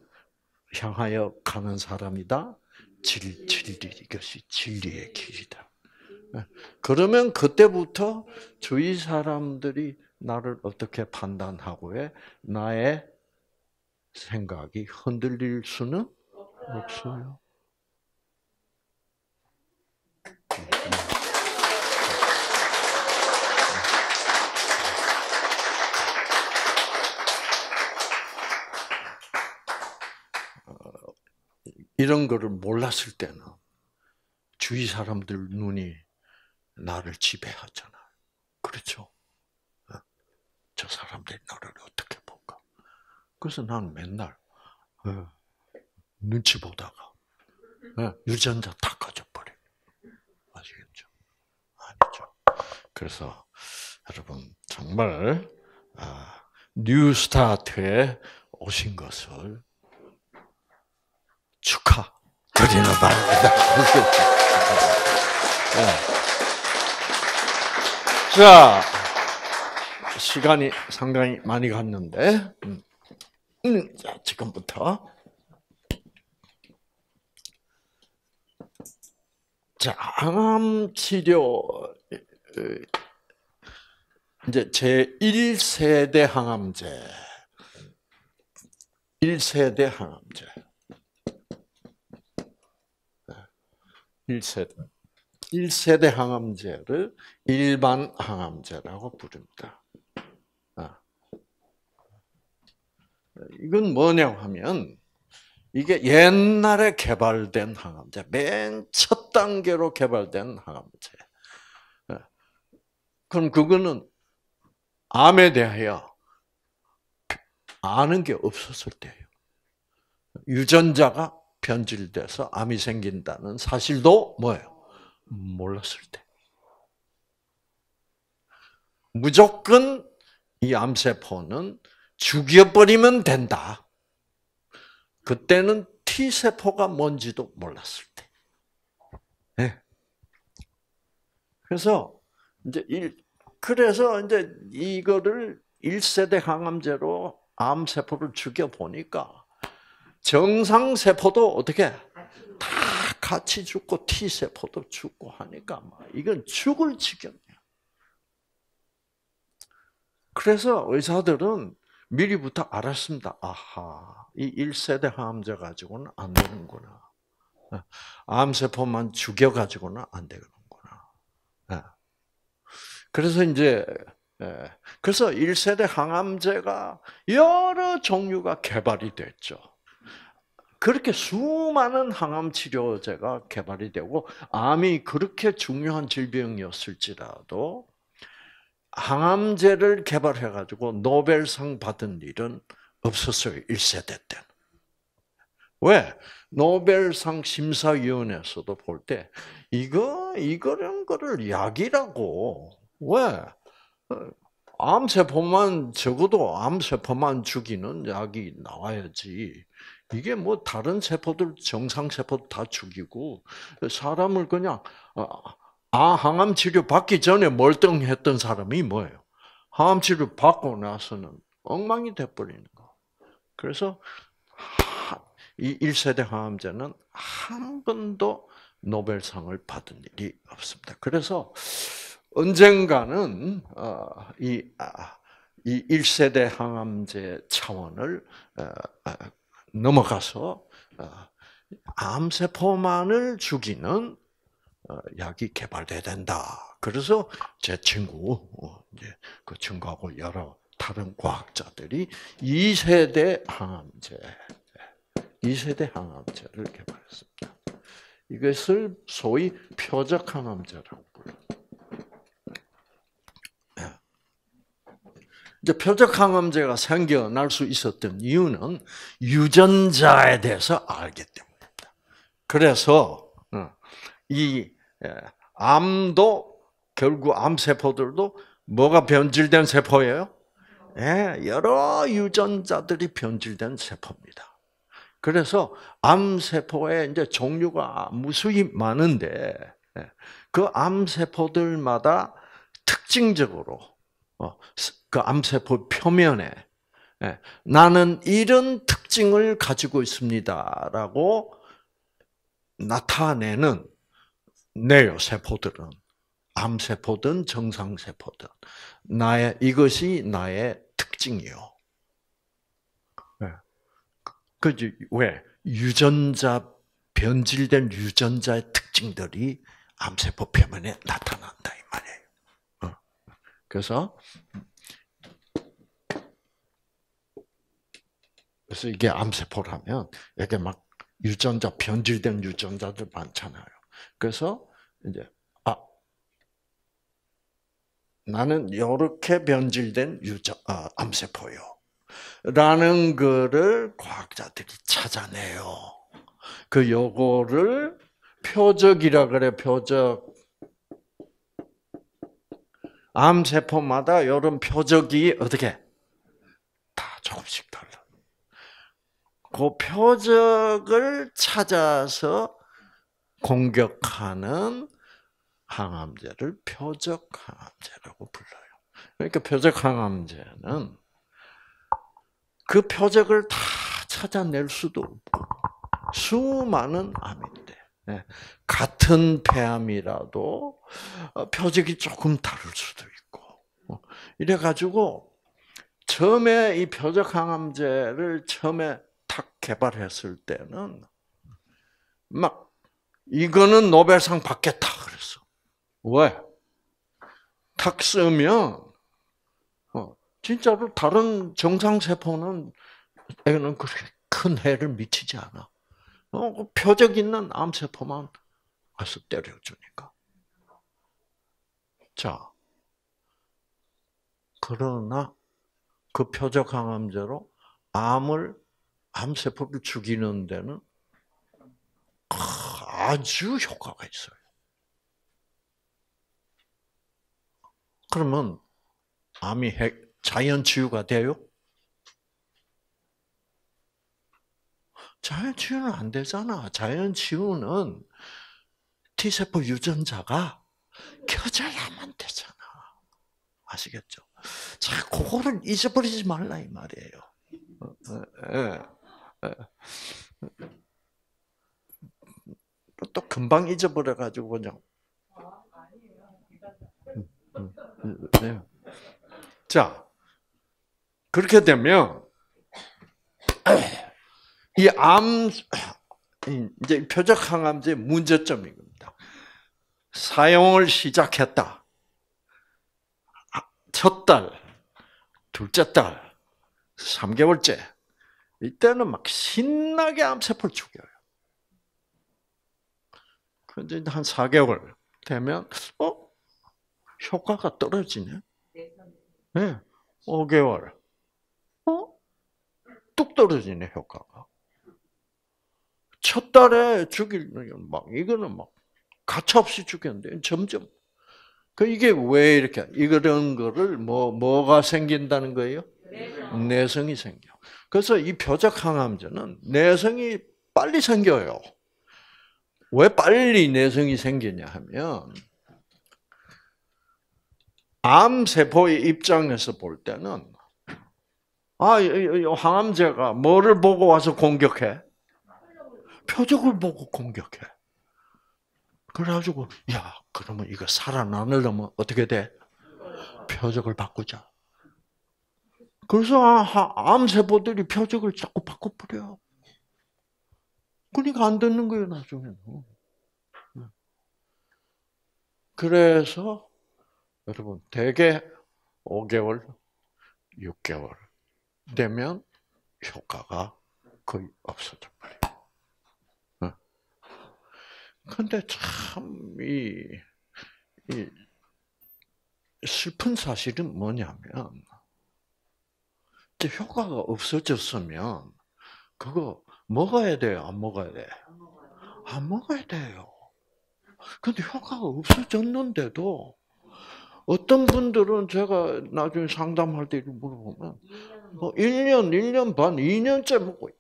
향하여 가는 사람이다? 진, 진리, 이것이 진리의 길이다. 그러면 그때부터 주위 사람들이 나를 어떻게 판단하고에 나의 생각이 흔들릴 수는 없어요. 이런 거를 몰랐을 때는 주위 사람들 눈이 나를 지배하잖아. 그렇죠? 저 사람들이 나를 어떻게 볼까? 그래서 난 맨날 눈치 보다가 유전자 다 가져버려. 아시겠죠? 아니죠. 그래서 여러분 정말 뉴스타트에 오신 것을 축하드리는 바랍니다. 자, 시간이 상당히 많이 갔는데, 음, 자, 지금부터. 자, 항암 치료, 이제 제일 세대 항암제. 일 세대 항암제. 일 세대. 일 세대 항암제를 일반 항암제라고 부릅니다. 이건 뭐냐고 하면 이게 옛날에 개발된 항암제, 맨 첫 단계로 개발된 항암제. 그럼 그거는 암에 대하여 아는 게 없었을 때예요. 유전자가 변질돼서 암이 생긴다는 사실도 뭐예요? 몰랐을 때. 무조건 이 암세포는 죽여버리면 된다. 그때는 T세포가 뭔지도 몰랐을 때. 네. 그래서, 이제, 일, 그래서 이제 이거를 일 세대 항암제로 암세포를 죽여보니까 정상세포도 어떻게 다 같이 죽고 T세포도 죽고 하니까 막 이건 죽을 지경이야. 그래서 의사들은 미리부터 알았습니다. 아하, 이 일 세대 항암제 가지고는 안 되는구나. 암세포만 죽여가지고는 안 되는구나. 그래서 이제 그래서 일 세대 항암제가 여러 종류가 개발이 됐죠. 그렇게 수많은 항암 치료제가 개발이 되고 암이 그렇게 중요한 질병이었을지라도 항암제를 개발해 가지고 노벨상 받은 일은 없었어요. 일 세대 때는. 왜? 노벨상 심사위원회에서도 볼 때 이거 이거는 거를 약이라고 왜? 암세포만 적어도 암세포만 죽이는 약이 나와야지. 이게 뭐 다른 세포들 정상세포 다 죽이고 사람을 그냥 아 항암 치료 받기 전에 멀쩡했던 사람이 뭐예요? 항암 치료 받고 나서는 엉망이 돼 버리는 거. 그래서 이 일 세대 항암제는 한 번도 노벨상을 받은 일이 없습니다. 그래서 언젠가는 이 이 일 세대 항암제 차원을 넘어가서 암세포만을 죽이는 약이 개발돼야 된다. 그래서 제 친구, 그 친구하고 여러 다른 과학자들이 이 세대 항암제, 이 세대 항암제를 개발했습니다. 이것을 소위 표적 항암제라고 불러요. 이제 표적 항암제가 생겨날 수 있었던 이유는 유전자에 대해서 알기 때문입니다. 그래서 이 암도 결국 암세포들도 뭐가 변질된 세포예요? 여러 유전자들이 변질된 세포입니다. 그래서 암세포의 이제 종류가 무수히 많은데 그 암세포들마다 특징적으로 그 암세포 표면에 나는 이런 특징을 가지고 있습니다라고 나타내는 뇌세포들은 암세포든 정상세포든 나의 이것이 나의 특징이요. 그지 왜 유전자 변질된 유전자의 특징들이 암세포 표면에 나타난다 이 말이에요. 그래서. 그래서 이게 암세포라면 이게 막 유전자 변질된 유전자들 많잖아요. 그래서 이제 아 나는 이렇게 변질된 유전 아, 암세포요라는 거를 과학자들이 찾아내요. 그 요거를 표적이라 그래 표적. 암세포마다 이런 표적이 어떻게 다 조금씩 달라. 그 표적을 찾아서 공격하는 항암제를 표적 항암제라고 불러요. 그러니까 표적 항암제는 그 표적을 다 찾아낼 수도 없고 수많은 암인데 같은 폐암이라도 표적이 조금 다를 수도 있고 이래 가지고 처음에 이 표적 항암제를 처음에 탁 개발했을 때는 막 이거는 노벨상 받겠다 그랬어. 왜? 탁 쓰면 어 진짜로 다른 정상 세포는 에게는 그렇게 큰 해를 미치지 않아. 어 그 표적 있는 암 세포만 가서 때려주니까. 자 그러나 그 표적 항암제로 암을 암세포를 죽이는 데는 아주 효과가 있어요. 그러면 암이 자연 치유가 돼요? 자연 치유는 안 되잖아. 자연 치유는 T세포 유전자가 켜져야만 되잖아. 아시겠죠? 자, 그거를 잊어버리지 말라 이 말이에요. 또 금방 잊어버려 가지고 그냥. 자, 그렇게 되면 이 암 이제 표적 항암제 문제점인 겁니다. 사용을 시작했다. 첫 달, 둘째 달, 삼 개월째 이때는 막 신나게 암세포를 죽여요. 근데 이제 한 사 개월 되면 어 효과가 떨어지네. 네, 오 개월 어 뚝 떨어지네 효과가. 첫 달에 죽이는 막 이거는 막 가차없이 죽였는데 점점 그 이게 왜 이렇게 이런 거를 뭐 뭐가 생긴다는 거예요? 내성. 내성이 생겨. 그래서 이 표적 항암제는 내성이 빨리 생겨요. 왜 빨리 내성이 생기냐 하면 암 세포의 입장에서 볼 때는 아, 이, 이 항암제가 뭐를 보고 와서 공격해? 표적을 보고 공격해. 그래가지고 야 그러면 이거 살아나려면 어떻게 돼? 표적을 바꾸자. 그래서 암세포들이 표적을 자꾸 바꿔버려. 그러니까 안 듣는 거예요 나중에는. 그래서 여러분 대개 오 개월, 육 개월 되면 효과가 거의 없어져 버려요. 근데 참, 이, 이, 슬픈 사실은 뭐냐면, 이제 효과가 없어졌으면, 그거 먹어야 돼요? 안 먹어야 돼요? 안 먹어야 돼요. 근데 효과가 없어졌는데도, 어떤 분들은 제가 나중에 상담할 때 물어보면, 뭐 일 년, 일 년 반, 이 년째 먹고 있다.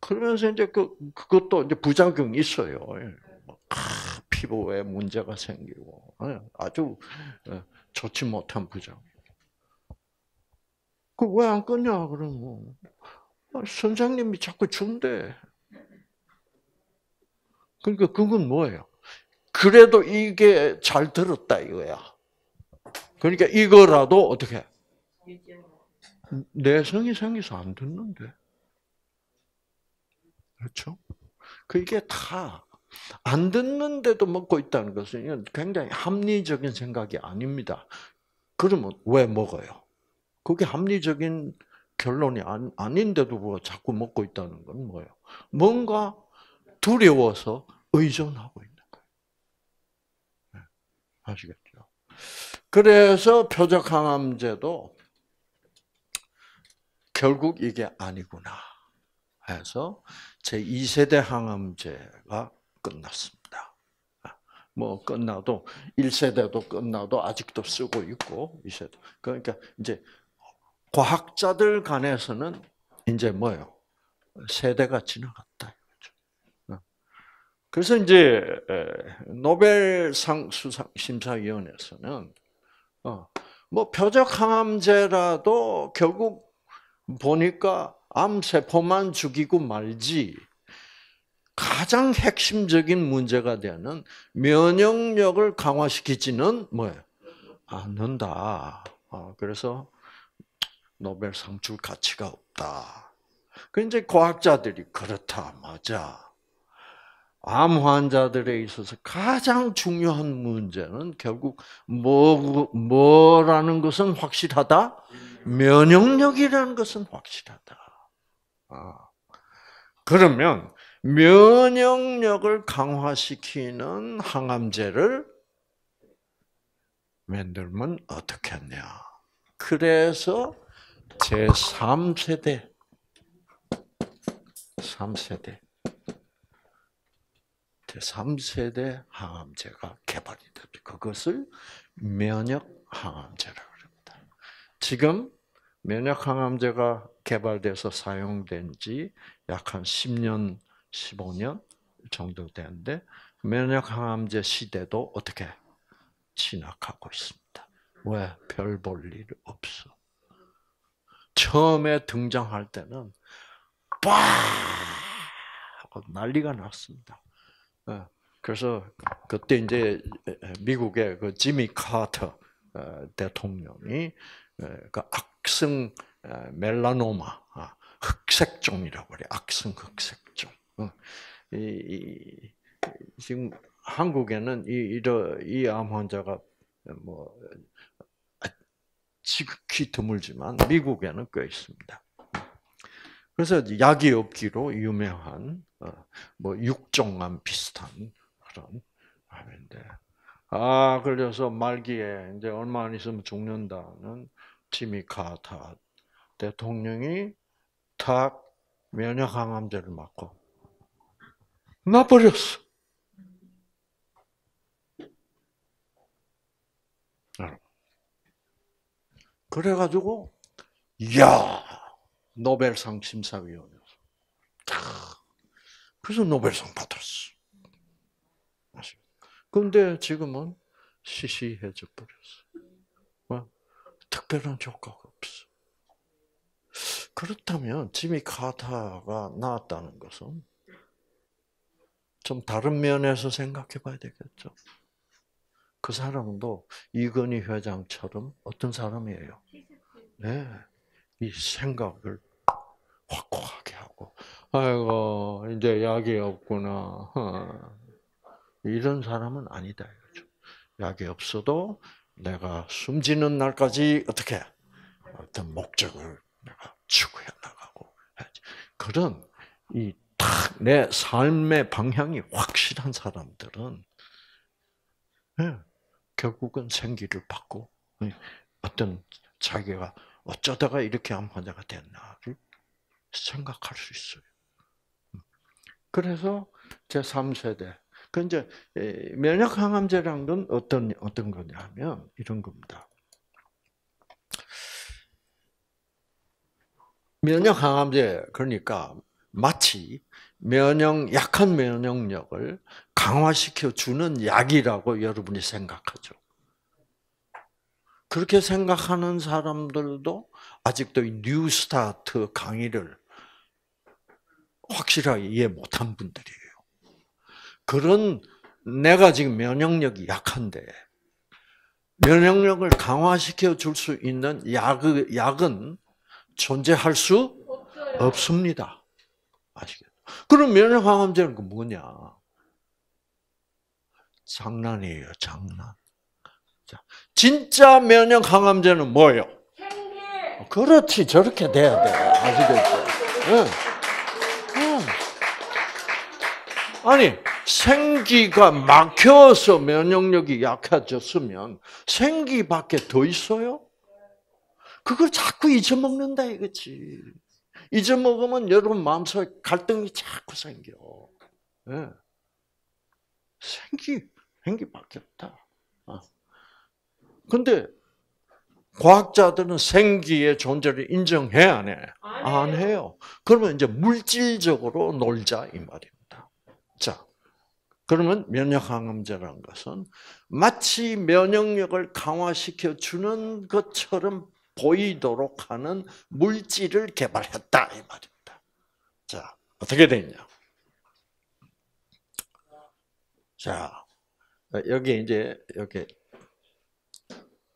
그러면서 이제 그, 그것도 이제 부작용이 있어요. 아, 피부에 문제가 생기고, 아주 좋지 못한 부작용. 그 왜 안 끊냐, 그러면. 선생님이 자꾸 준대. 그러니까 그건 뭐예요? 그래도 이게 잘 들었다 이거야. 그러니까 이거라도 어떻게? 내성이 생겨서 안 듣는데. 그렇죠? 그게 다 안 듣는데도 먹고 있다는 것은 굉장히 합리적인 생각이 아닙니다. 그러면 왜 먹어요? 그게 합리적인 결론이 아닌데도 뭐 자꾸 먹고 있다는 건 뭐예요? 뭔가 두려워서 의존하고 있는 거예요. 아시겠죠? 그래서 표적 항암제도 결국 이게 아니구나 해서 제이 세대 항암제가 끝났습니다. 뭐 끝나도 일 세대도 끝나도 아직도 쓰고 있고 이 세대. 그러니까 이제 과학자들 간에서는 이제 뭐예요? 세대가 지나갔다 이거죠. 그래서 이제 노벨상 수상 심사위원회에서는 뭐 표적 항암제라도 결국 보니까 암세포만 죽이고 말지 가장 핵심적인 문제가 되는 면역력을 강화시키지는 뭐예요? 않는다. 그래서 노벨상 줄 가치가 없다. 그 이제 과학자들이 그렇다 맞아. 암 환자들에 있어서 가장 중요한 문제는 결국 뭐 뭐라는 것은 확실하다. 면역력이라는 것은 확실하다. 아, 그러면 면역력을 강화시키는 항암제를 만들면 어떻겠냐. 그래서 제삼 세대, 삼 세대, 제삼 세대 항암제가 개발이 됩니다. 그것을 면역항암제라고 합니다. 지금 면역항암제가 개발돼서 사용된 지 약 한 십 년, 십오 년 정도 되는데 면역항암제 시대도 어떻게 진학하고 있습니다. 왜? 별 볼 일 없어. 처음에 등장할 때는 빡! 난리가 났습니다. 그래서 그때 이제 미국의 그 지미 카터 대통령이 그 악성 멜라노마, 흑색종이라고 그래. 악성 흑색종. 이, 이, 지금 한국에는 이, 이 암 환자가 뭐 지극히 드물지만 미국에는 꽤 있습니다. 그래서 약이 없기로 유명한 뭐 육종암 비슷한 그런 암인데, 아 걸려서 말기에 이제 얼마 안 있으면 죽는다는 지미 카터 대통령이 탁 면역 항암제를 맞고 놔버렸어. 그래가지고 야 노벨상 심사위원이었어. 그래서 노벨상 받았어. 근데 지금은 시시해져 버렸어. 뭐 특별한 효과가 없어. 그렇다면 지미 카타가 나왔다는 것은 좀 다른 면에서 생각해봐야 되겠죠. 그 사람도 이건희 회장처럼 어떤 사람이에요? 네, 이 생각을 확고하게 하고, 아이고 이제 약이 없구나 이런 사람은 아니다 이거죠. 약이 없어도 내가 숨지는 날까지 어떻게 어떤 목적을 내가 추구해 나가고 해야지. 그런 이 딱 내 삶의 방향이 확실한 사람들은 네, 결국은 생기를 받고 어떤 자기가 어쩌다가 이렇게 암 환자가 됐나를 생각할 수 있어요. 그래서 제삼 세대. 그 이제 면역 항암제라는 건 어떤 어떤 거냐면 이런 겁니다. 면역 항암제 그러니까 마치 면역 약한 면역력을 강화시켜 주는 약이라고 여러분이 생각하죠. 그렇게 생각하는 사람들도 아직도 이 뉴스타트 강의를 확실하게 이해 못한 분들이에요. 그런 내가 지금 면역력이 약한데 면역력을 강화시켜 줄 수 있는 약의 약은 존재할 수 없어요. 없습니다. 아시겠죠? 그럼 면역 항암제는 그 뭐냐? 장난이에요, 장난. 자, 진짜 면역 항암제는 뭐예요? 생기. 그렇지, 저렇게 돼야 돼. 아시겠죠? 응. 응. 아니, 생기가 막혀서 면역력이 약해졌으면 생기밖에 더 있어요? 그걸 자꾸 잊어먹는다 이거지. 잊어먹으면 여러분 마음속에 갈등이 자꾸 생겨. 네. 생기, 생기밖에 없다. 근데 과학자들은 생기의 존재를 인정해, 안 해? 안 해요. 그러면 이제 물질적으로 놀자 이 말입니다. 자, 그러면 면역항암제라는 것은 마치 면역력을 강화시켜 주는 것처럼 보이도록 하는 물질을 개발했다 이 말입니다. 자, 어떻게 됐냐? 자, 여기 이제 여기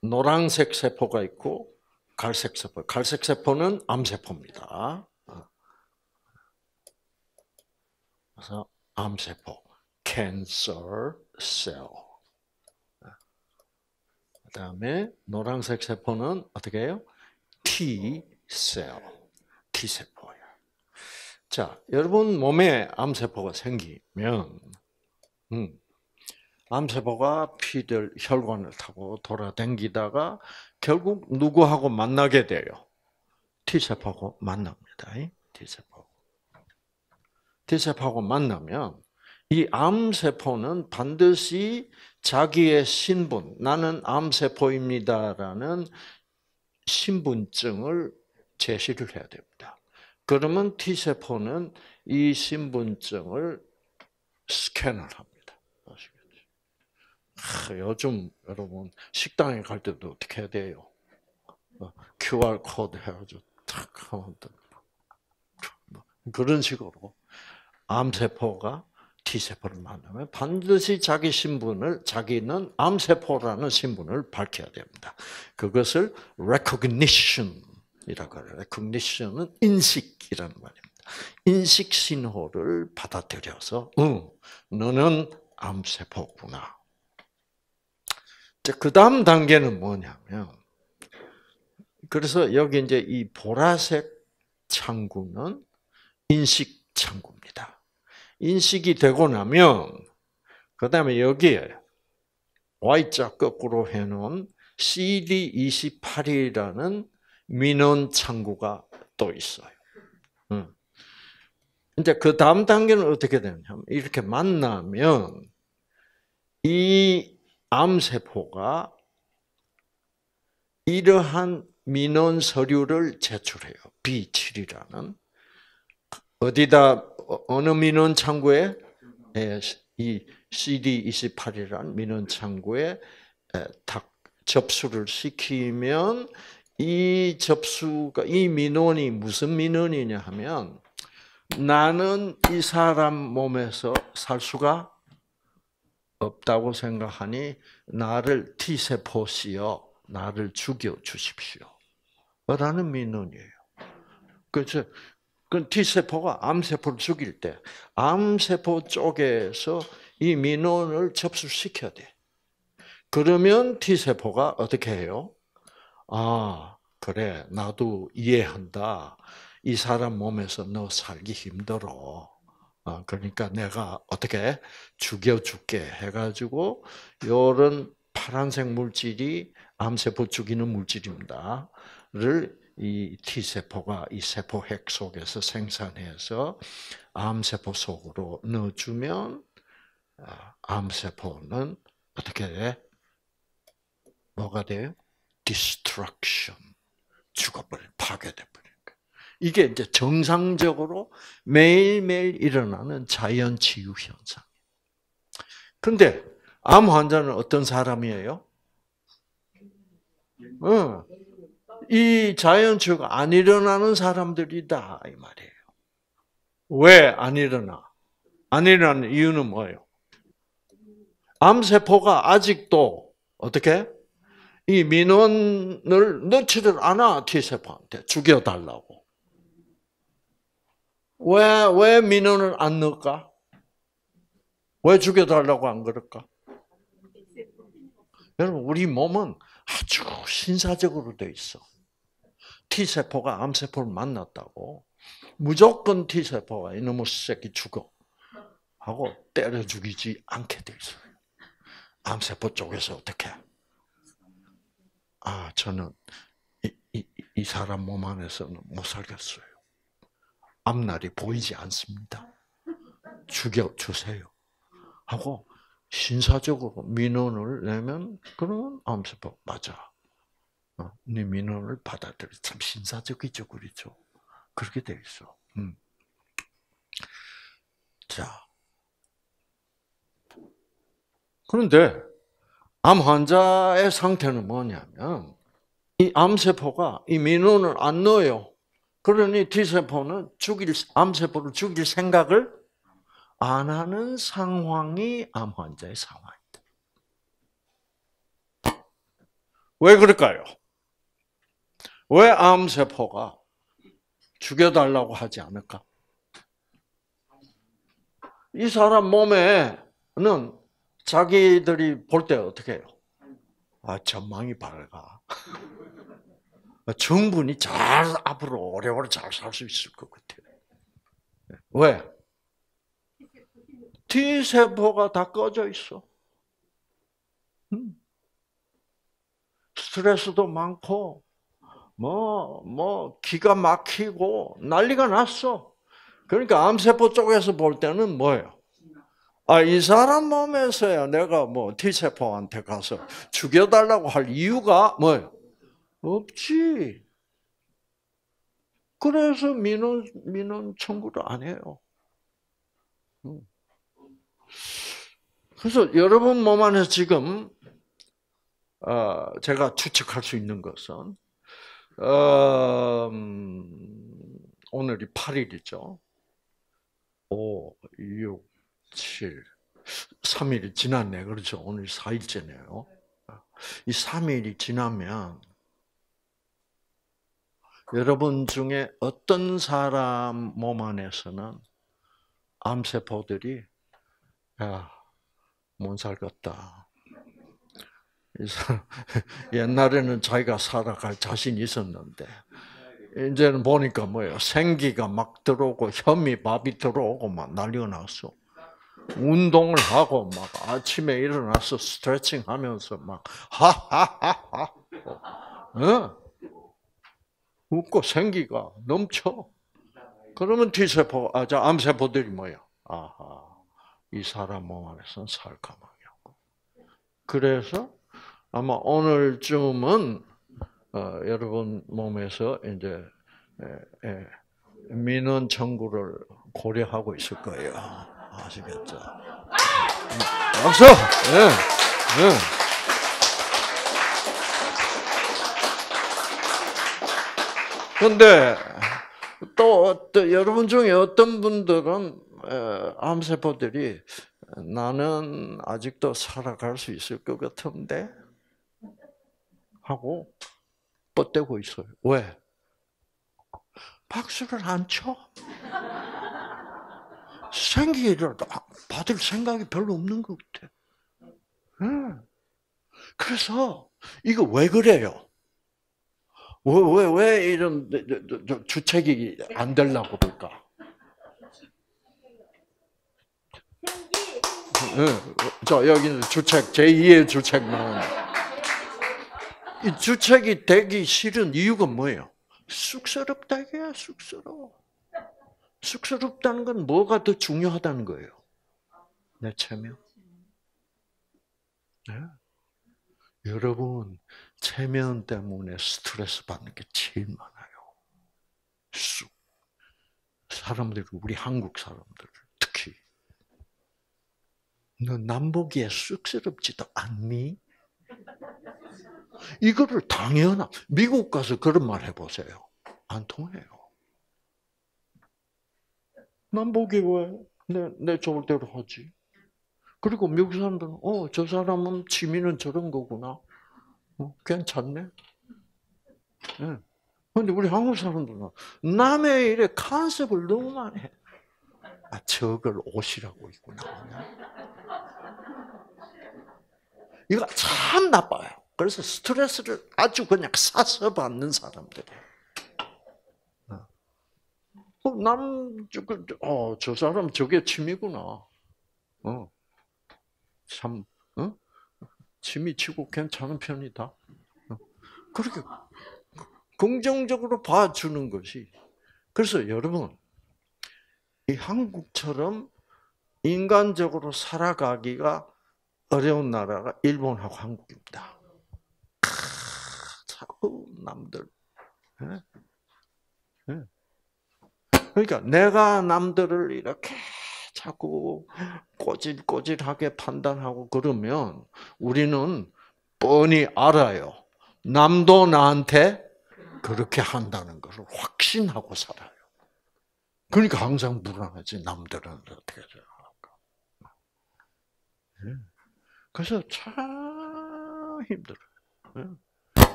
노란색 세포가 있고 갈색 세포. 갈색 세포는 암 세포입니다. 그래서 암 세포, cancer cell. 그다음에 노란색 세포는 어떻게 해요? T cell, T 세포예요. 자, 여러분 몸에 암 세포가 생기면, 음, 암 세포가 피를 혈관을 타고 돌아다니다가 결국 누구하고 만나게 돼요? T 세포하고 만납니다. T 세포. T 세포하고 만나면 이 암 세포는 반드시 자기의 신분, 나는 암세포입니다라는 신분증을 제시를 해야 됩니다. 그러면 T세포는 이 신분증을 스캔을 합니다. 아시겠죠? 아, 요즘 여러분 식당에 갈 때도 어떻게 해야 돼요? 큐알 코드 해가지고 탁 하면 그런 식으로 암세포가 T세포를 만나면 반드시 자기 신분을, 자기는 암세포라는 신분을 밝혀야 됩니다. 그것을 recognition이라고 해요. recognition은 인식이라는 말입니다. 인식 신호를 받아들여서, 응, 너는 암세포구나. 그 다음 단계는 뭐냐면, 그래서 여기 이제 이 보라색 창구는 인식 창구입니다. 인식이 되고 나면 그 다음에 여기에 Y자 거꾸로 해놓은 씨디 이십팔이라는 민원 창구가 또 있어요. 음. 이제 그 다음 단계는 어떻게 되냐면 이렇게 만나면 이 암세포가 이러한 민원 서류를 제출해요. 비 칠이라는 어디다 어느 민원 창구에 이 씨디 이십팔이라는 민원 창구에 딱 접수를 시키면 이 접수가 이 민원이 무슨 민원이냐 하면 나는 이 사람 몸에서 살 수가 없다고 생각하니 나를 T세포 씨여 나를 죽여 주십시오. 라는 민원이에요. 그래서 그 T세포가 암세포를 죽일 때 암세포 쪽에서 이 민원을 접수시켜야 돼. 그러면 T세포가 어떻게 해요? 아, 그래. 나도 이해한다. 이 사람 몸에서 너 살기 힘들어. 아, 그러니까 내가 어떻게 죽여줄게 해가지고 요런 파란색 물질이 암세포 죽이는 물질입니다.를 이 T세포가 이 세포핵 속에서 생산해서 암세포 속으로 넣어주면 암세포는 어떻게 돼? 뭐가 돼요? 디스트럭션. 죽어버려. 파괴돼버리니까. 이게 이제 정상적으로 매일매일 일어나는 자연치유 현상. 근데 암 환자는 어떤 사람이에요? 응. 이 자연치유가 안 일어나는 사람들이다. 이 말이에요. 왜 안 일어나? 안 일어나는 이유는 뭐예요? 암세포가 아직도 어떻게? 이 민원을 넣지를 않아. T세포한테 죽여달라고. 왜, 왜 민원을 안 넣을까? 왜 죽여달라고 안 그럴까? 여러분 우리 몸은 아주 신사적으로 돼 있어. T세포가 암세포를 만났다고 무조건 T세포가 이놈의 새끼 죽어 하고 때려 죽이지 않게 돼 있어요. 암세포 쪽에서 어떻게? 아, 저는 이, 이, 이 사람 몸 안에서는 못 살겠어요. 앞날이 보이지 않습니다. 죽여주세요. 하고 신사적으로 민원을 내면 그런 암세포 맞아. 어, 네 민원을 받아들여. 참 신사적이죠, 그렇죠? 그렇게 돼 있어. 음. 자, 그런데 암 환자의 상태는 뭐냐면 이 암세포가 이 민원을 안 넣어요. 그러니 T세포는 죽일 암세포를 죽일 생각을 안 하는 상황이 암 환자의 상황이다. 왜 그럴까요? 왜 암세포가 죽여달라고 하지 않을까? 이 사람 몸에는 자기들이 볼 때 어떻게 해요? 아, 전망이 밝아. 충분히 잘 앞으로 오래오래 잘 살 수 있을 것 같아요. 왜? T세포가 다 꺼져 있어. 음. 스트레스도 많고, 뭐, 뭐, 기가 막히고, 난리가 났어. 그러니까 암세포 쪽에서 볼 때는 뭐예요? 아, 이 사람 몸에서야 내가 뭐, T세포한테 가서 죽여달라고 할 이유가 뭐예요? 없지. 그래서 민원, 민원 청구를 안 해요. 음. 그래서 여러분 몸 안에서 지금 어 제가 추측할 수 있는 것은 어 오늘이 팔일이죠. 오, 육, 칠, 삼 일이 지났네. 그렇죠. 오늘 사일째네요. 이 삼 일이 지나면 여러분 중에 어떤 사람 몸 안에서는 암세포들이 야, 못 살겠다. 그래서 옛날에는 자기가 살아갈 자신이 있었는데 이제는 보니까 뭐예요? 생기가 막 들어오고 혐이 밥이 들어오고 막 난리가 났어. 운동을 하고 막 아침에 일어나서 스트레칭하면서 막 하하하하 어? 웃고 생기가 넘쳐. 그러면 T세포, 아, 저 암세포들이 뭐예요? 아하, 이 사람 몸 안에서는 살가망이 없고. 그래서 아마 오늘쯤은 어, 여러분 몸에서 이제 에, 에, 민원 청구를 고려하고 있을 거예요. 아시겠죠? 박수! 예, 예. 근데 또, 또 여러분 중에 어떤 분들은 암세포들이 나는 아직도 살아갈 수 있을 것 같은데 하고 뻗대고 있어요. 왜? 박수를 안 쳐. 생기를 받을 생각이 별로 없는 것 같아. 응. 그래서 이거 왜 그래요? 왜, 왜, 왜 이런 주책이 안 되려고 그럴까? 네, 저 여기는 주책, 제이의 주책 나오네. 이 주책이 되기 싫은 이유가 뭐예요? 쑥스럽다, 이게 쑥스러워. 쑥스럽다는 건 뭐가 더 중요하다는 거예요? 내 체면. 네? 여러분, 체면 때문에 스트레스 받는 게 제일 많아요. 쑥. 사람들, 우리 한국 사람들, 특히. 너 남보기에 쑥스럽지도 않니? 이거를 당연한, 미국 가서 그런 말 해보세요. 안 통해요. 남보기 왜 내, 내 좋을 대로 하지? 그리고 미국 사람들은, 어, 저 사람은 취미는 저런 거구나. 어, 괜찮네. 예. 근데 우리 한국 사람들은 남의 일에 간섭을 너무 많이 해. 아, 저걸 옷이라고 입고 나오냐. 이거 참 나빠요. 그래서 스트레스를 아주 그냥 사서 받는 사람들. 어, 남, 저, 어, 저 사람 저게 취미구나. 어. 참, 어? 침이 치고 괜찮은 편이다. 어? 그렇게 긍정적으로 봐주는 것이. 그래서 여러분, 이 한국처럼 인간적으로 살아가기가 어려운 나라가 일본하고 한국입니다. 크, 자꾸 남들. 네? 네. 그러니까 내가 남들을 이렇게 자꾸 꼬질꼬질하게 판단하고 그러면 우리는 뻔히 알아요. 남도 나한테 그렇게 한다는 것을 확신하고 살아요. 그러니까 항상 불안하지, 남들은 어떻게 생각할까. 그래서 참 힘들어요.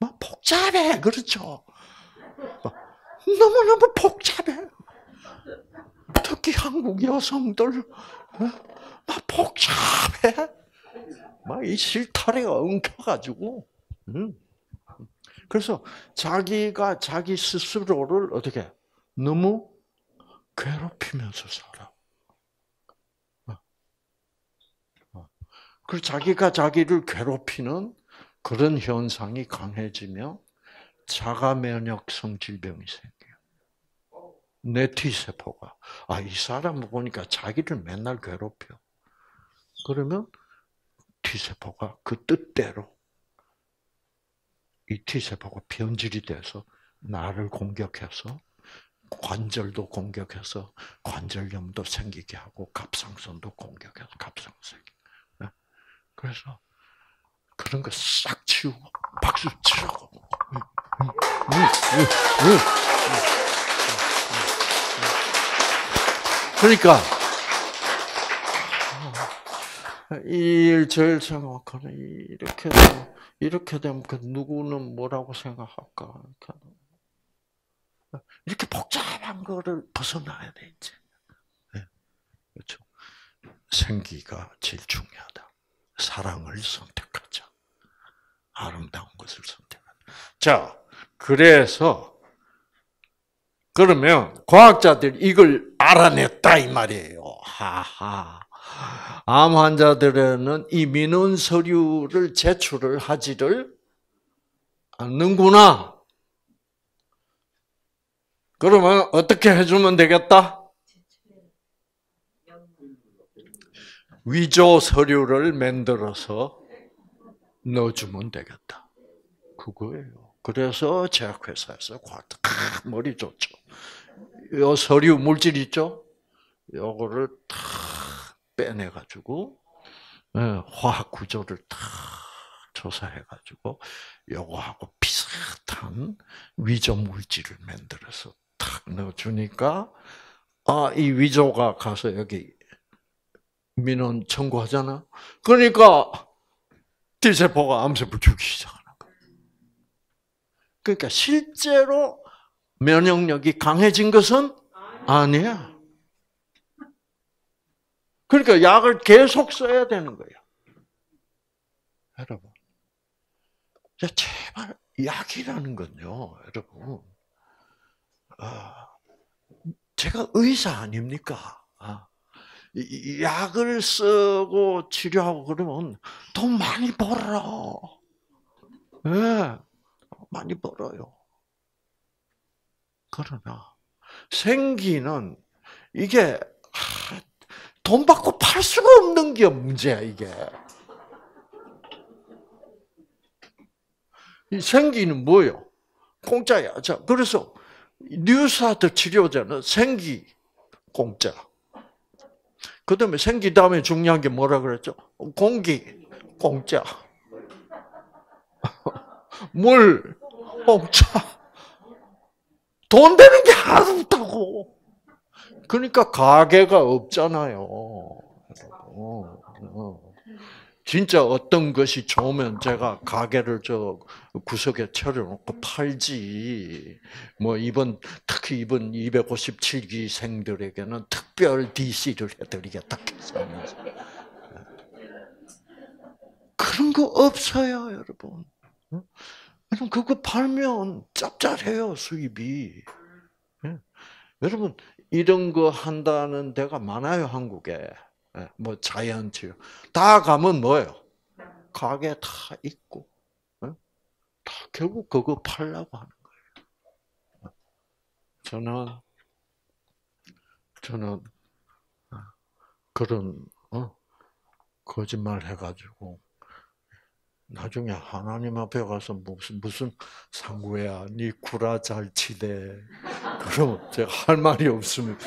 막 복잡해, 그렇죠? 너무너무 복잡해. 특히 한국 여성들 막 복잡해, 막 이 실타래가 엉켜가지고. 그래서 자기가 자기 스스로를 어떻게 너무 괴롭히면서 살아. 그리고 자기가 자기를 괴롭히는 그런 현상이 강해지면 자가 면역 성질병이 생겨. 내 T세포가, 아, 이 사람을 보니까 자기를 맨날 괴롭혀. 그러면 T세포가 그 뜻대로, 이 T세포가 변질이 돼서 나를 공격해서 관절도 공격해서 관절염도 생기게 하고 갑상선도 공격해서 갑상선. 그래서 그런 거 싹 치우고 박수 치라고. 응, 응, 응, 응, 응, 응. 그러니까 이 일 저 일 생각하거나 이렇게 되면, 이렇게 되면 그 누구는 뭐라고 생각할까, 이렇게 복잡한 거를 벗어나야 돼 이제. 네. 그렇죠. 생기가 제일 중요하다. 사랑을 선택하자. 아름다운 것을 선택하자. 자, 그래서 그러면 과학자들이 이걸 알아냈다 이 말이에요. 하하. 암 환자들에는 이 민원 서류를 제출을 하지를 않는구나. 그러면 어떻게 해주면 되겠다? 위조 서류를 만들어서 넣어주면 되겠다. 그거예요. 그래서 제약회사에서 과학자, 아, 머리 좋죠. 이 서류 물질 있죠? 요거를 다 빼내가지고, 화학 구조를 다 조사해가지고, 요거하고 비슷한 위조 물질을 만들어서 탁 넣어주니까, 아, 이 위조가 가서 여기 민원 청구하잖아. 그러니까 T세포가 암세포 죽이기 시작하는 거야. 그러니까 실제로 면역력이 강해진 것은 아니야. 그러니까 약을 계속 써야 되는 거야. 여러분, 제발 약이라는 건요. 여러분, 제가 의사 아닙니까? 약을 쓰고 치료하고 그러면 돈 많이 벌어. 예, 네, 많이 벌어요. 그러나 생기는 이게 돈 받고 팔 수가 없는 게 문제야 이게. 이 생기는 뭐예요? 공짜야. 자, 그래서 뉴스타트 치료제는 생기 공짜. 그 다음에 생기 다음에 중요한 게 뭐라 그랬죠? 공기, 공짜. 물, 공짜. 돈 되는 게 하나도 없다고. 그러니까 가게가 없잖아요. 진짜 어떤 것이 좋으면 제가 가게를 저 구석에 차려놓고 팔지. 뭐 이번 특히 이번 이백오십칠기생들에게는 특별 디씨를 해드리겠다. 그런 거 없어요, 여러분. 그거 팔면 짭짤해요, 수입이. 여러분 이런 거 한다는 데가 많아요, 한국에. 뭐 자연치유 다 가면 뭐예요? 가게 다 있고 다 결국 그거 팔려고 하는 거예요. 저는 저는 그런 어? 거짓말 해가지고 나중에 하나님 앞에 가서 무슨 무슨 상구야 니 구라 잘 치대. 그럼 제가 할 말이 없으면.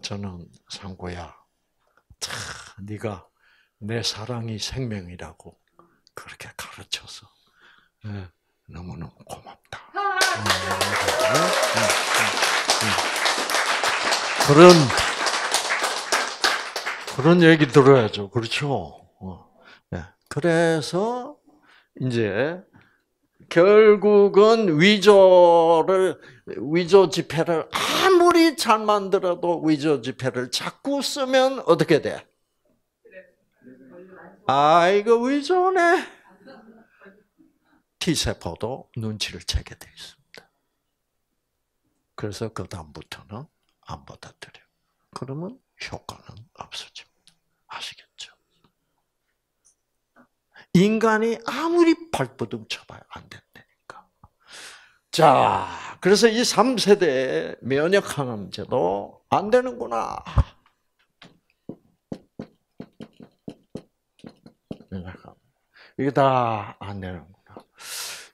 저는 상구야, 참 네가 내 사랑이 생명이라고 그렇게 가르쳐서 너무너무 고맙다. 그런 그런 얘기 들어야죠, 그렇죠? 그래서 이제 결국은 위조를, 위조 지폐를 아무리 잘 만들어도 위조 지폐를 자꾸 쓰면 어떻게 돼? 아, 이거 위조네. T세포도 눈치를 채게 돼 있습니다. 그래서 그다음부터는 안 받아들여. 그러면 효과는 없어집니다. 아시겠죠? 인간이 아무리 발버둥 쳐봐야 안 된다니까. 자, 그래서 이 삼 세대 면역항암제도 안 되는구나. 이게 다 안 되는구나.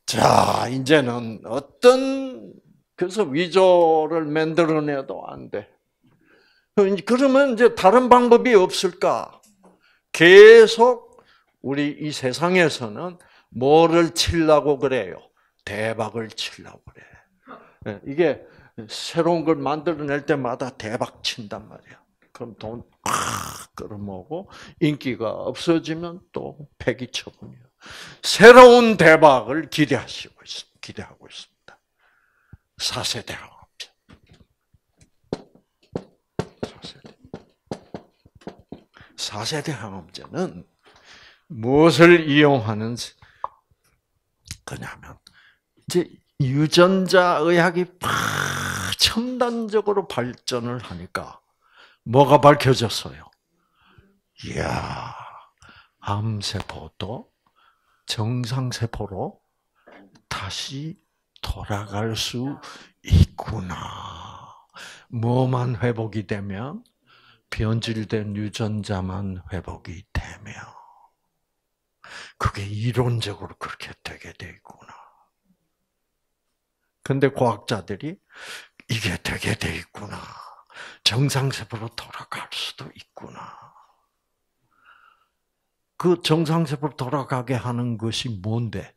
자, 이제는 어떤, 그래서 위조를 만들어내도 안 돼. 그러면 이제 다른 방법이 없을까? 계속 우리 이 세상에서는 뭐를 치려고 그래요? 대박을 치려고 그래. 이게 새로운 걸 만들어낼 때마다 대박 친단 말이야. 그럼 돈 팍 끌어모으고 인기가 없어지면 또 폐기 처분이야. 새로운 대박을 기대하시고 있습니다. 기대하고 있습니다. 사 세대 항암제. 사 세대. 사 세대 항암제는 무엇을 이용하는지, 그냐면 이제 유전자 의학이 첨단적으로 발전을 하니까 뭐가 밝혀졌어요? 이야, 암세포도 정상세포로 다시 돌아갈 수 있구나. 뭐만 회복이 되면? 변질된 유전자만 회복이 되면. 그게 이론적으로 그렇게 되게 되어있구나. 근데 과학자들이 이게 되게 되어있구나. 정상세포로 돌아갈 수도 있구나. 그 정상세포로 돌아가게 하는 것이 뭔데?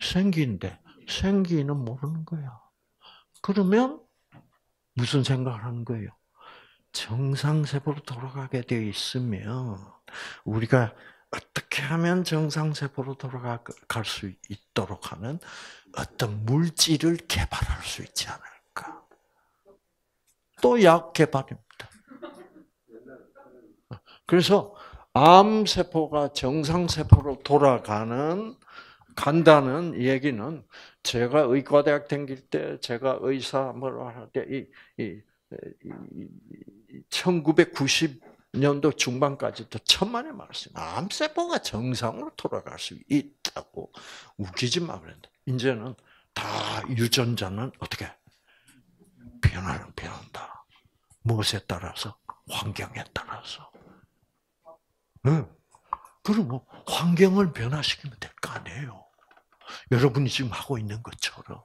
생기인데, 생기는 모르는 거야. 그러면 무슨 생각을 하는 거예요? 정상세포로 돌아가게 되어 있으면 우리가 어떻게 하면 정상세포로 돌아갈 수 있도록 하는 어떤 물질을 개발할 수 있지 않을까. 또 약 개발입니다. 그래서 암세포가 정상세포로 돌아가는, 간다는 얘기는 제가 의과대학 다닐 때, 제가 의사 뭐라 할 때, 이, 이, 이 천구백구십 년도 중반까지도 천만의 말씀. 암세포가 정상으로 돌아갈 수 있다고 웃기지 마 그랬는데, 이제는 다 유전자는 어떻게 변화는 변한다. 무엇에 따라서? 환경에 따라서. 응. 그럼 환경을 변화시키면 될 거 아니에요. 여러분이 지금 하고 있는 것처럼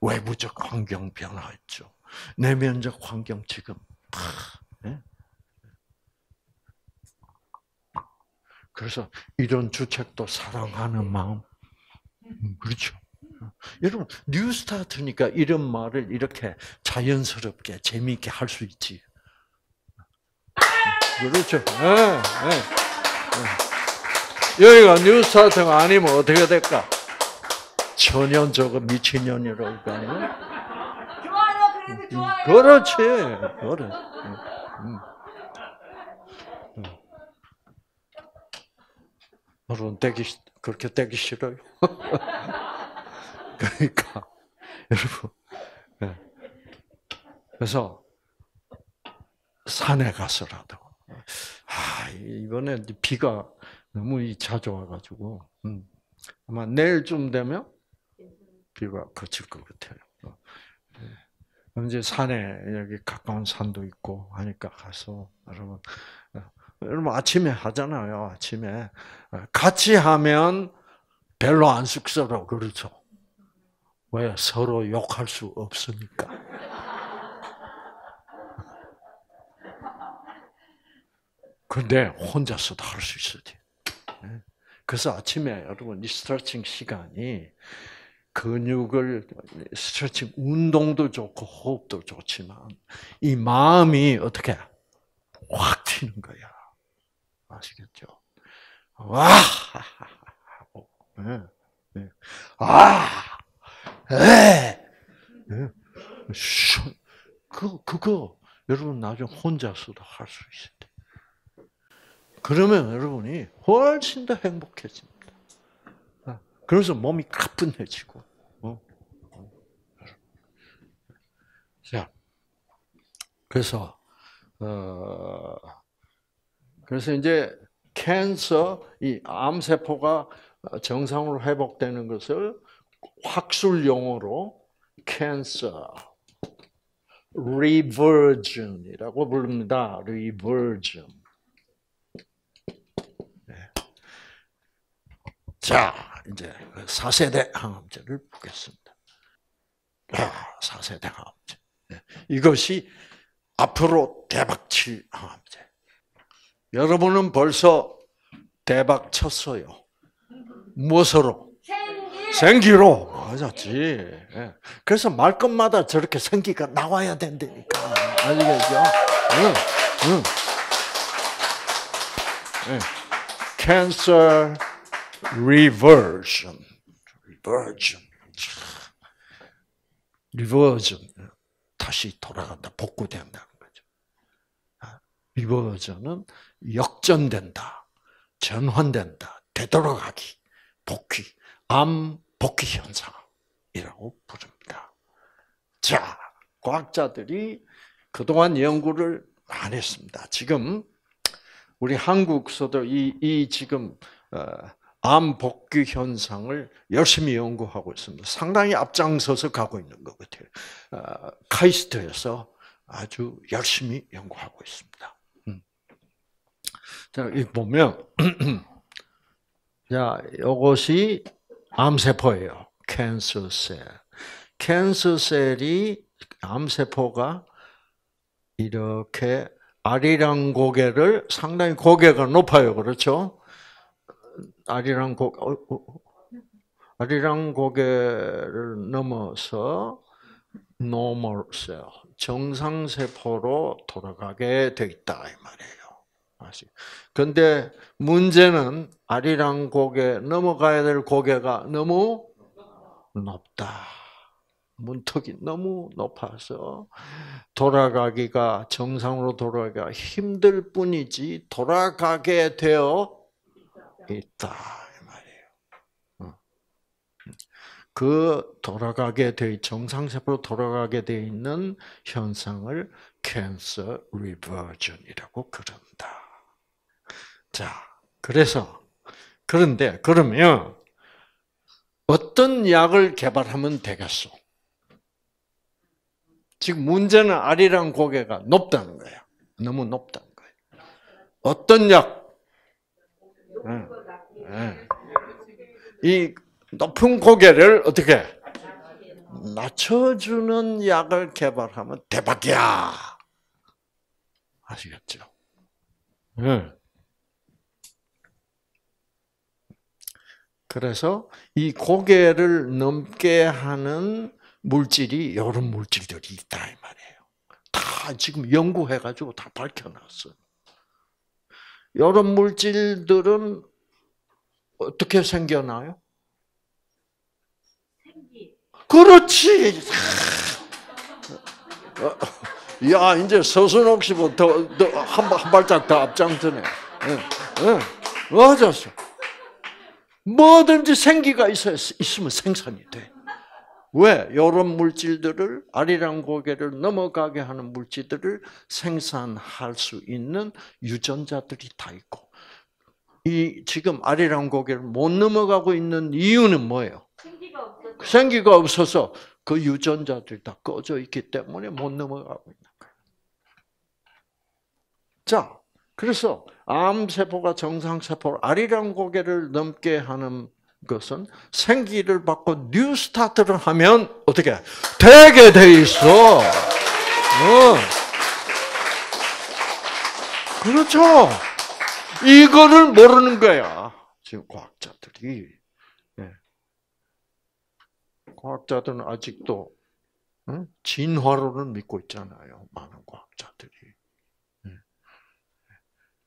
외부적 환경 변화했죠. 내면적 환경 지금. 그래서 이런 주책도 사랑하는 마음. 그렇죠. 여러분, 뉴스타트니까 이런 말을 이렇게 자연스럽게 재미있게 할 수 있지. 그렇죠. 네, 네. 여기가 뉴스타트가 아니면 어떻게 될까? 천연 저거 미친년이라고 하는. 그렇지, 그래. 여러분 되기 그렇게 되기 싫어요. 그러니까 여러분, 네. 그래서 산에 가서라도, 아, 이번에 비가 너무 자주 와가지고 음, 아마 내일쯤 되면 비가 그칠 것 같아요. 이제 산에, 여기 가까운 산도 있고 하니까 가서, 여러분, 여러분 아침에 하잖아요, 아침에. 같이 하면 별로 안 쑥스러워, 그렇죠? 왜? 서로 욕할 수 없으니까. 근데 혼자서도 할 수 있어요. 그래서 아침에 여러분, 이 스트레칭 시간이 근육을 스트레칭, 운동도 좋고 호흡도 좋지만 이 마음이 어떻게 확 튀는 거야. 아시겠죠? 와, 아, 에, 그 그거 여러분 나중에 혼자서도 할 수 있어요. 그러면 여러분이 훨씬 더 행복해집니다. 그래서 몸이 가뿐해지고. 어? 자, 그래서 어 그래서 이제 캔서, 이 암세포가 정상으로 회복되는 것을 학술 용어로 캔서 리버전이라고 부릅니다. 리버전. 네. 자. 이제 사 세대 항암제를 보겠습니다. 아, 사 세대 항암제. 이것이 앞으로 대박칠 항암제. 여러분은 벌써 대박 쳤어요. 무엇으로? 생기. 생기로. 맞았지. 그래서 말 것마다 저렇게 생기가 나와야 된다니까. 아시겠죠? 응, 응. 네. 캔서 Reversion, reversion, reversion. 다시 돌아간다, 복구된다는 거죠. 이 버전은 역전된다, 전환된다, 되돌아가기, 복귀, 암 복귀 현상이라고 부릅니다. 자, 과학자들이 그동안 연구를 많이 했습니다. 지금 우리 한국에서도 이, 이 지금 암 복귀 현상을 열심히 연구하고 있습니다. 상당히 앞장서서 가고 있는 것 같아요. 카이스트에서 아주 열심히 연구하고 있습니다. 음. 자, 여기 보면, 자, 이것이 암세포예요. 캔서셀. 캔서셀이, 암세포가 이렇게 아리랑 고개를, 상당히 고개가 높아요. 그렇죠? 아리랑 고개, 아리랑 고개를 넘어서 normal cell, 정상세포로 돌아가게 되어 있다, 이 말이에요. 아시? 근데 문제는 아리랑 고개, 넘어가야 될 고개가 너무 높다. 문턱이 너무 높아서 돌아가기가, 정상으로 돌아가기가 힘들 뿐이지 돌아가게 되어 있다, 이 말이에요. 그 돌아가게 돼, 정상세포로 돌아가게 돼 있는 현상을 캔서 리버전이라고 그런다. 자, 그래서 그런데 그러면 어떤 약을 개발하면 되겠소? 지금 문제는 아리랑 고개가 높다는 거예요. 너무 높다는 거예요. 어떤 약? 네. 네. 이 높은 고개를 어떻게 낮춰주는 약을 개발하면 대박이야. 아시겠죠? 네. 그래서 이 고개를 넘게 하는 물질이 이런 물질들이 있다, 이 말이에요. 다 지금 연구해가지고 다 밝혀놨어요. 이런 물질들은 어떻게 생겨나요? 생기. 그렇지. 야, 이제 서순옥 씨부터 한, 한 발짝 더 앞장서네. 응, 응, 맞았어. 뭐든지 생기가 있어야, 있으면 생산이 돼. 왜? 이런 물질들을, 아리랑 고개를 넘어가게 하는 물질들을 생산할 수 있는 유전자들이 다 있고, 이 지금 아리랑 고개를 못 넘어가고 있는 이유는 뭐예요? 생기가 없어서. 생기가 없어서 그 유전자들이 다 꺼져 있기 때문에 못 넘어가고 있는 거예요. 자, 그래서 암세포가 정상세포로 아리랑 고개를 넘게 하는 것은 생기를 받고 뉴스타트를 하면 어떻게 되게 돼 있어. 어. 그렇죠. 이거를 모르는 거야, 지금 과학자들이. 네. 과학자들은 아직도 응? 진화론을 믿고 있잖아요. 많은 과학자들이. 네.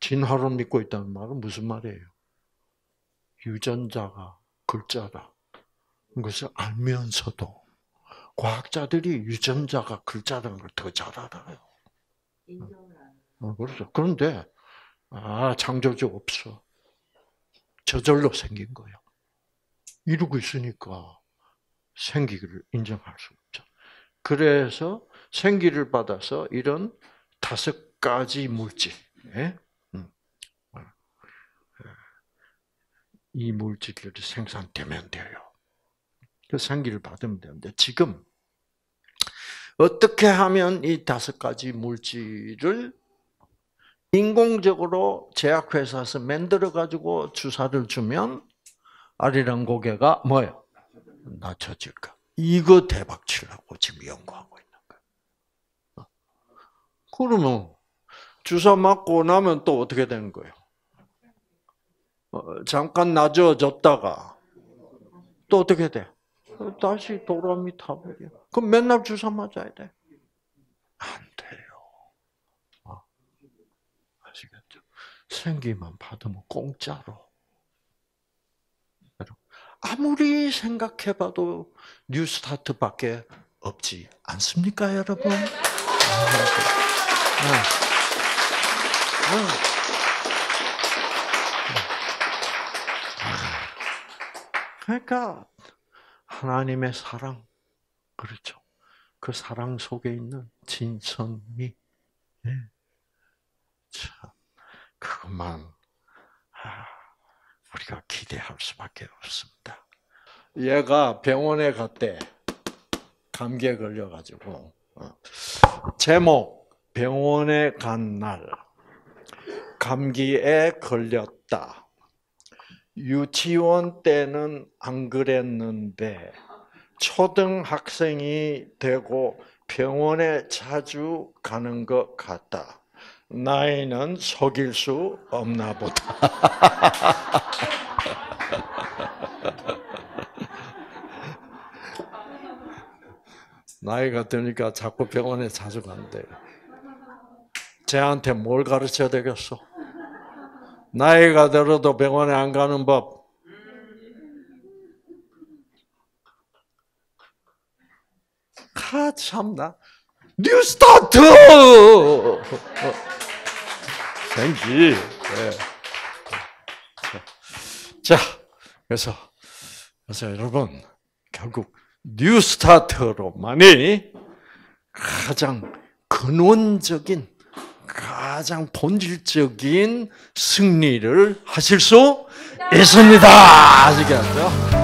진화론 믿고 있다는 말은 무슨 말이에요? 유전자가 글자다. 그것을 알면서도 과학자들이 유전자가 글자라는 걸 더 잘 알아요. 인정을 안 해요. 그렇죠. 그런데 아, 창조주 없어. 저절로 생긴 거예요. 이러고 있으니까 생기를 인정할 수 없죠. 그래서 생기를 받아서 이런 다섯 가지 물질, 예? 이 물질들이 생산되면 돼요. 그 생기를 받으면 되는데, 지금 어떻게 하면 이 다섯 가지 물질을 인공적으로 제약회사에서 만들어가지고 주사를 주면 아리랑 고개가 뭐예요? 낮춰질까? 이거 대박 치려고 지금 연구하고 있는 거예요. 그러면 주사 맞고 나면 또 어떻게 되는 거예요? 어, 잠깐 낮아졌다가 또 어떻게 돼? 다시 도라미 타버려. 그럼 맨날 주사 맞아야 돼? 안 돼요. 어. 아시겠죠? 생기만 받으면 공짜로. 아무리 생각해봐도 뉴스타트밖에 없지 않습니까, 여러분? 네. 네. 그러니까 하나님의 사랑, 그렇죠. 그 사랑 속에 있는 진선미, 네. 참 그것만 우리가 기대할 수밖에 없습니다. 얘가 병원에 갔대. 감기에 걸려가지고. 제목, 병원에 간 날. 감기에 걸렸다. 유치원 때는 안 그랬는데 초등학생이 되고 병원에 자주 가는 것 같다. 나이는 속일 수 없나 보다. 나이가 드니까 자꾸 병원에 자주 간대. 쟤한테 뭘 가르쳐야 되겠어? 나이가 들어도 병원에 안 가는 법. 아, 참나. 뉴스타트! 생기. 네. 자, 그래서, 그래서 여러분, 결국, 뉴스타트로만이 가장 근원적인, 가장 본질적인 승리를 하실 수 있습니다. 아시겠죠?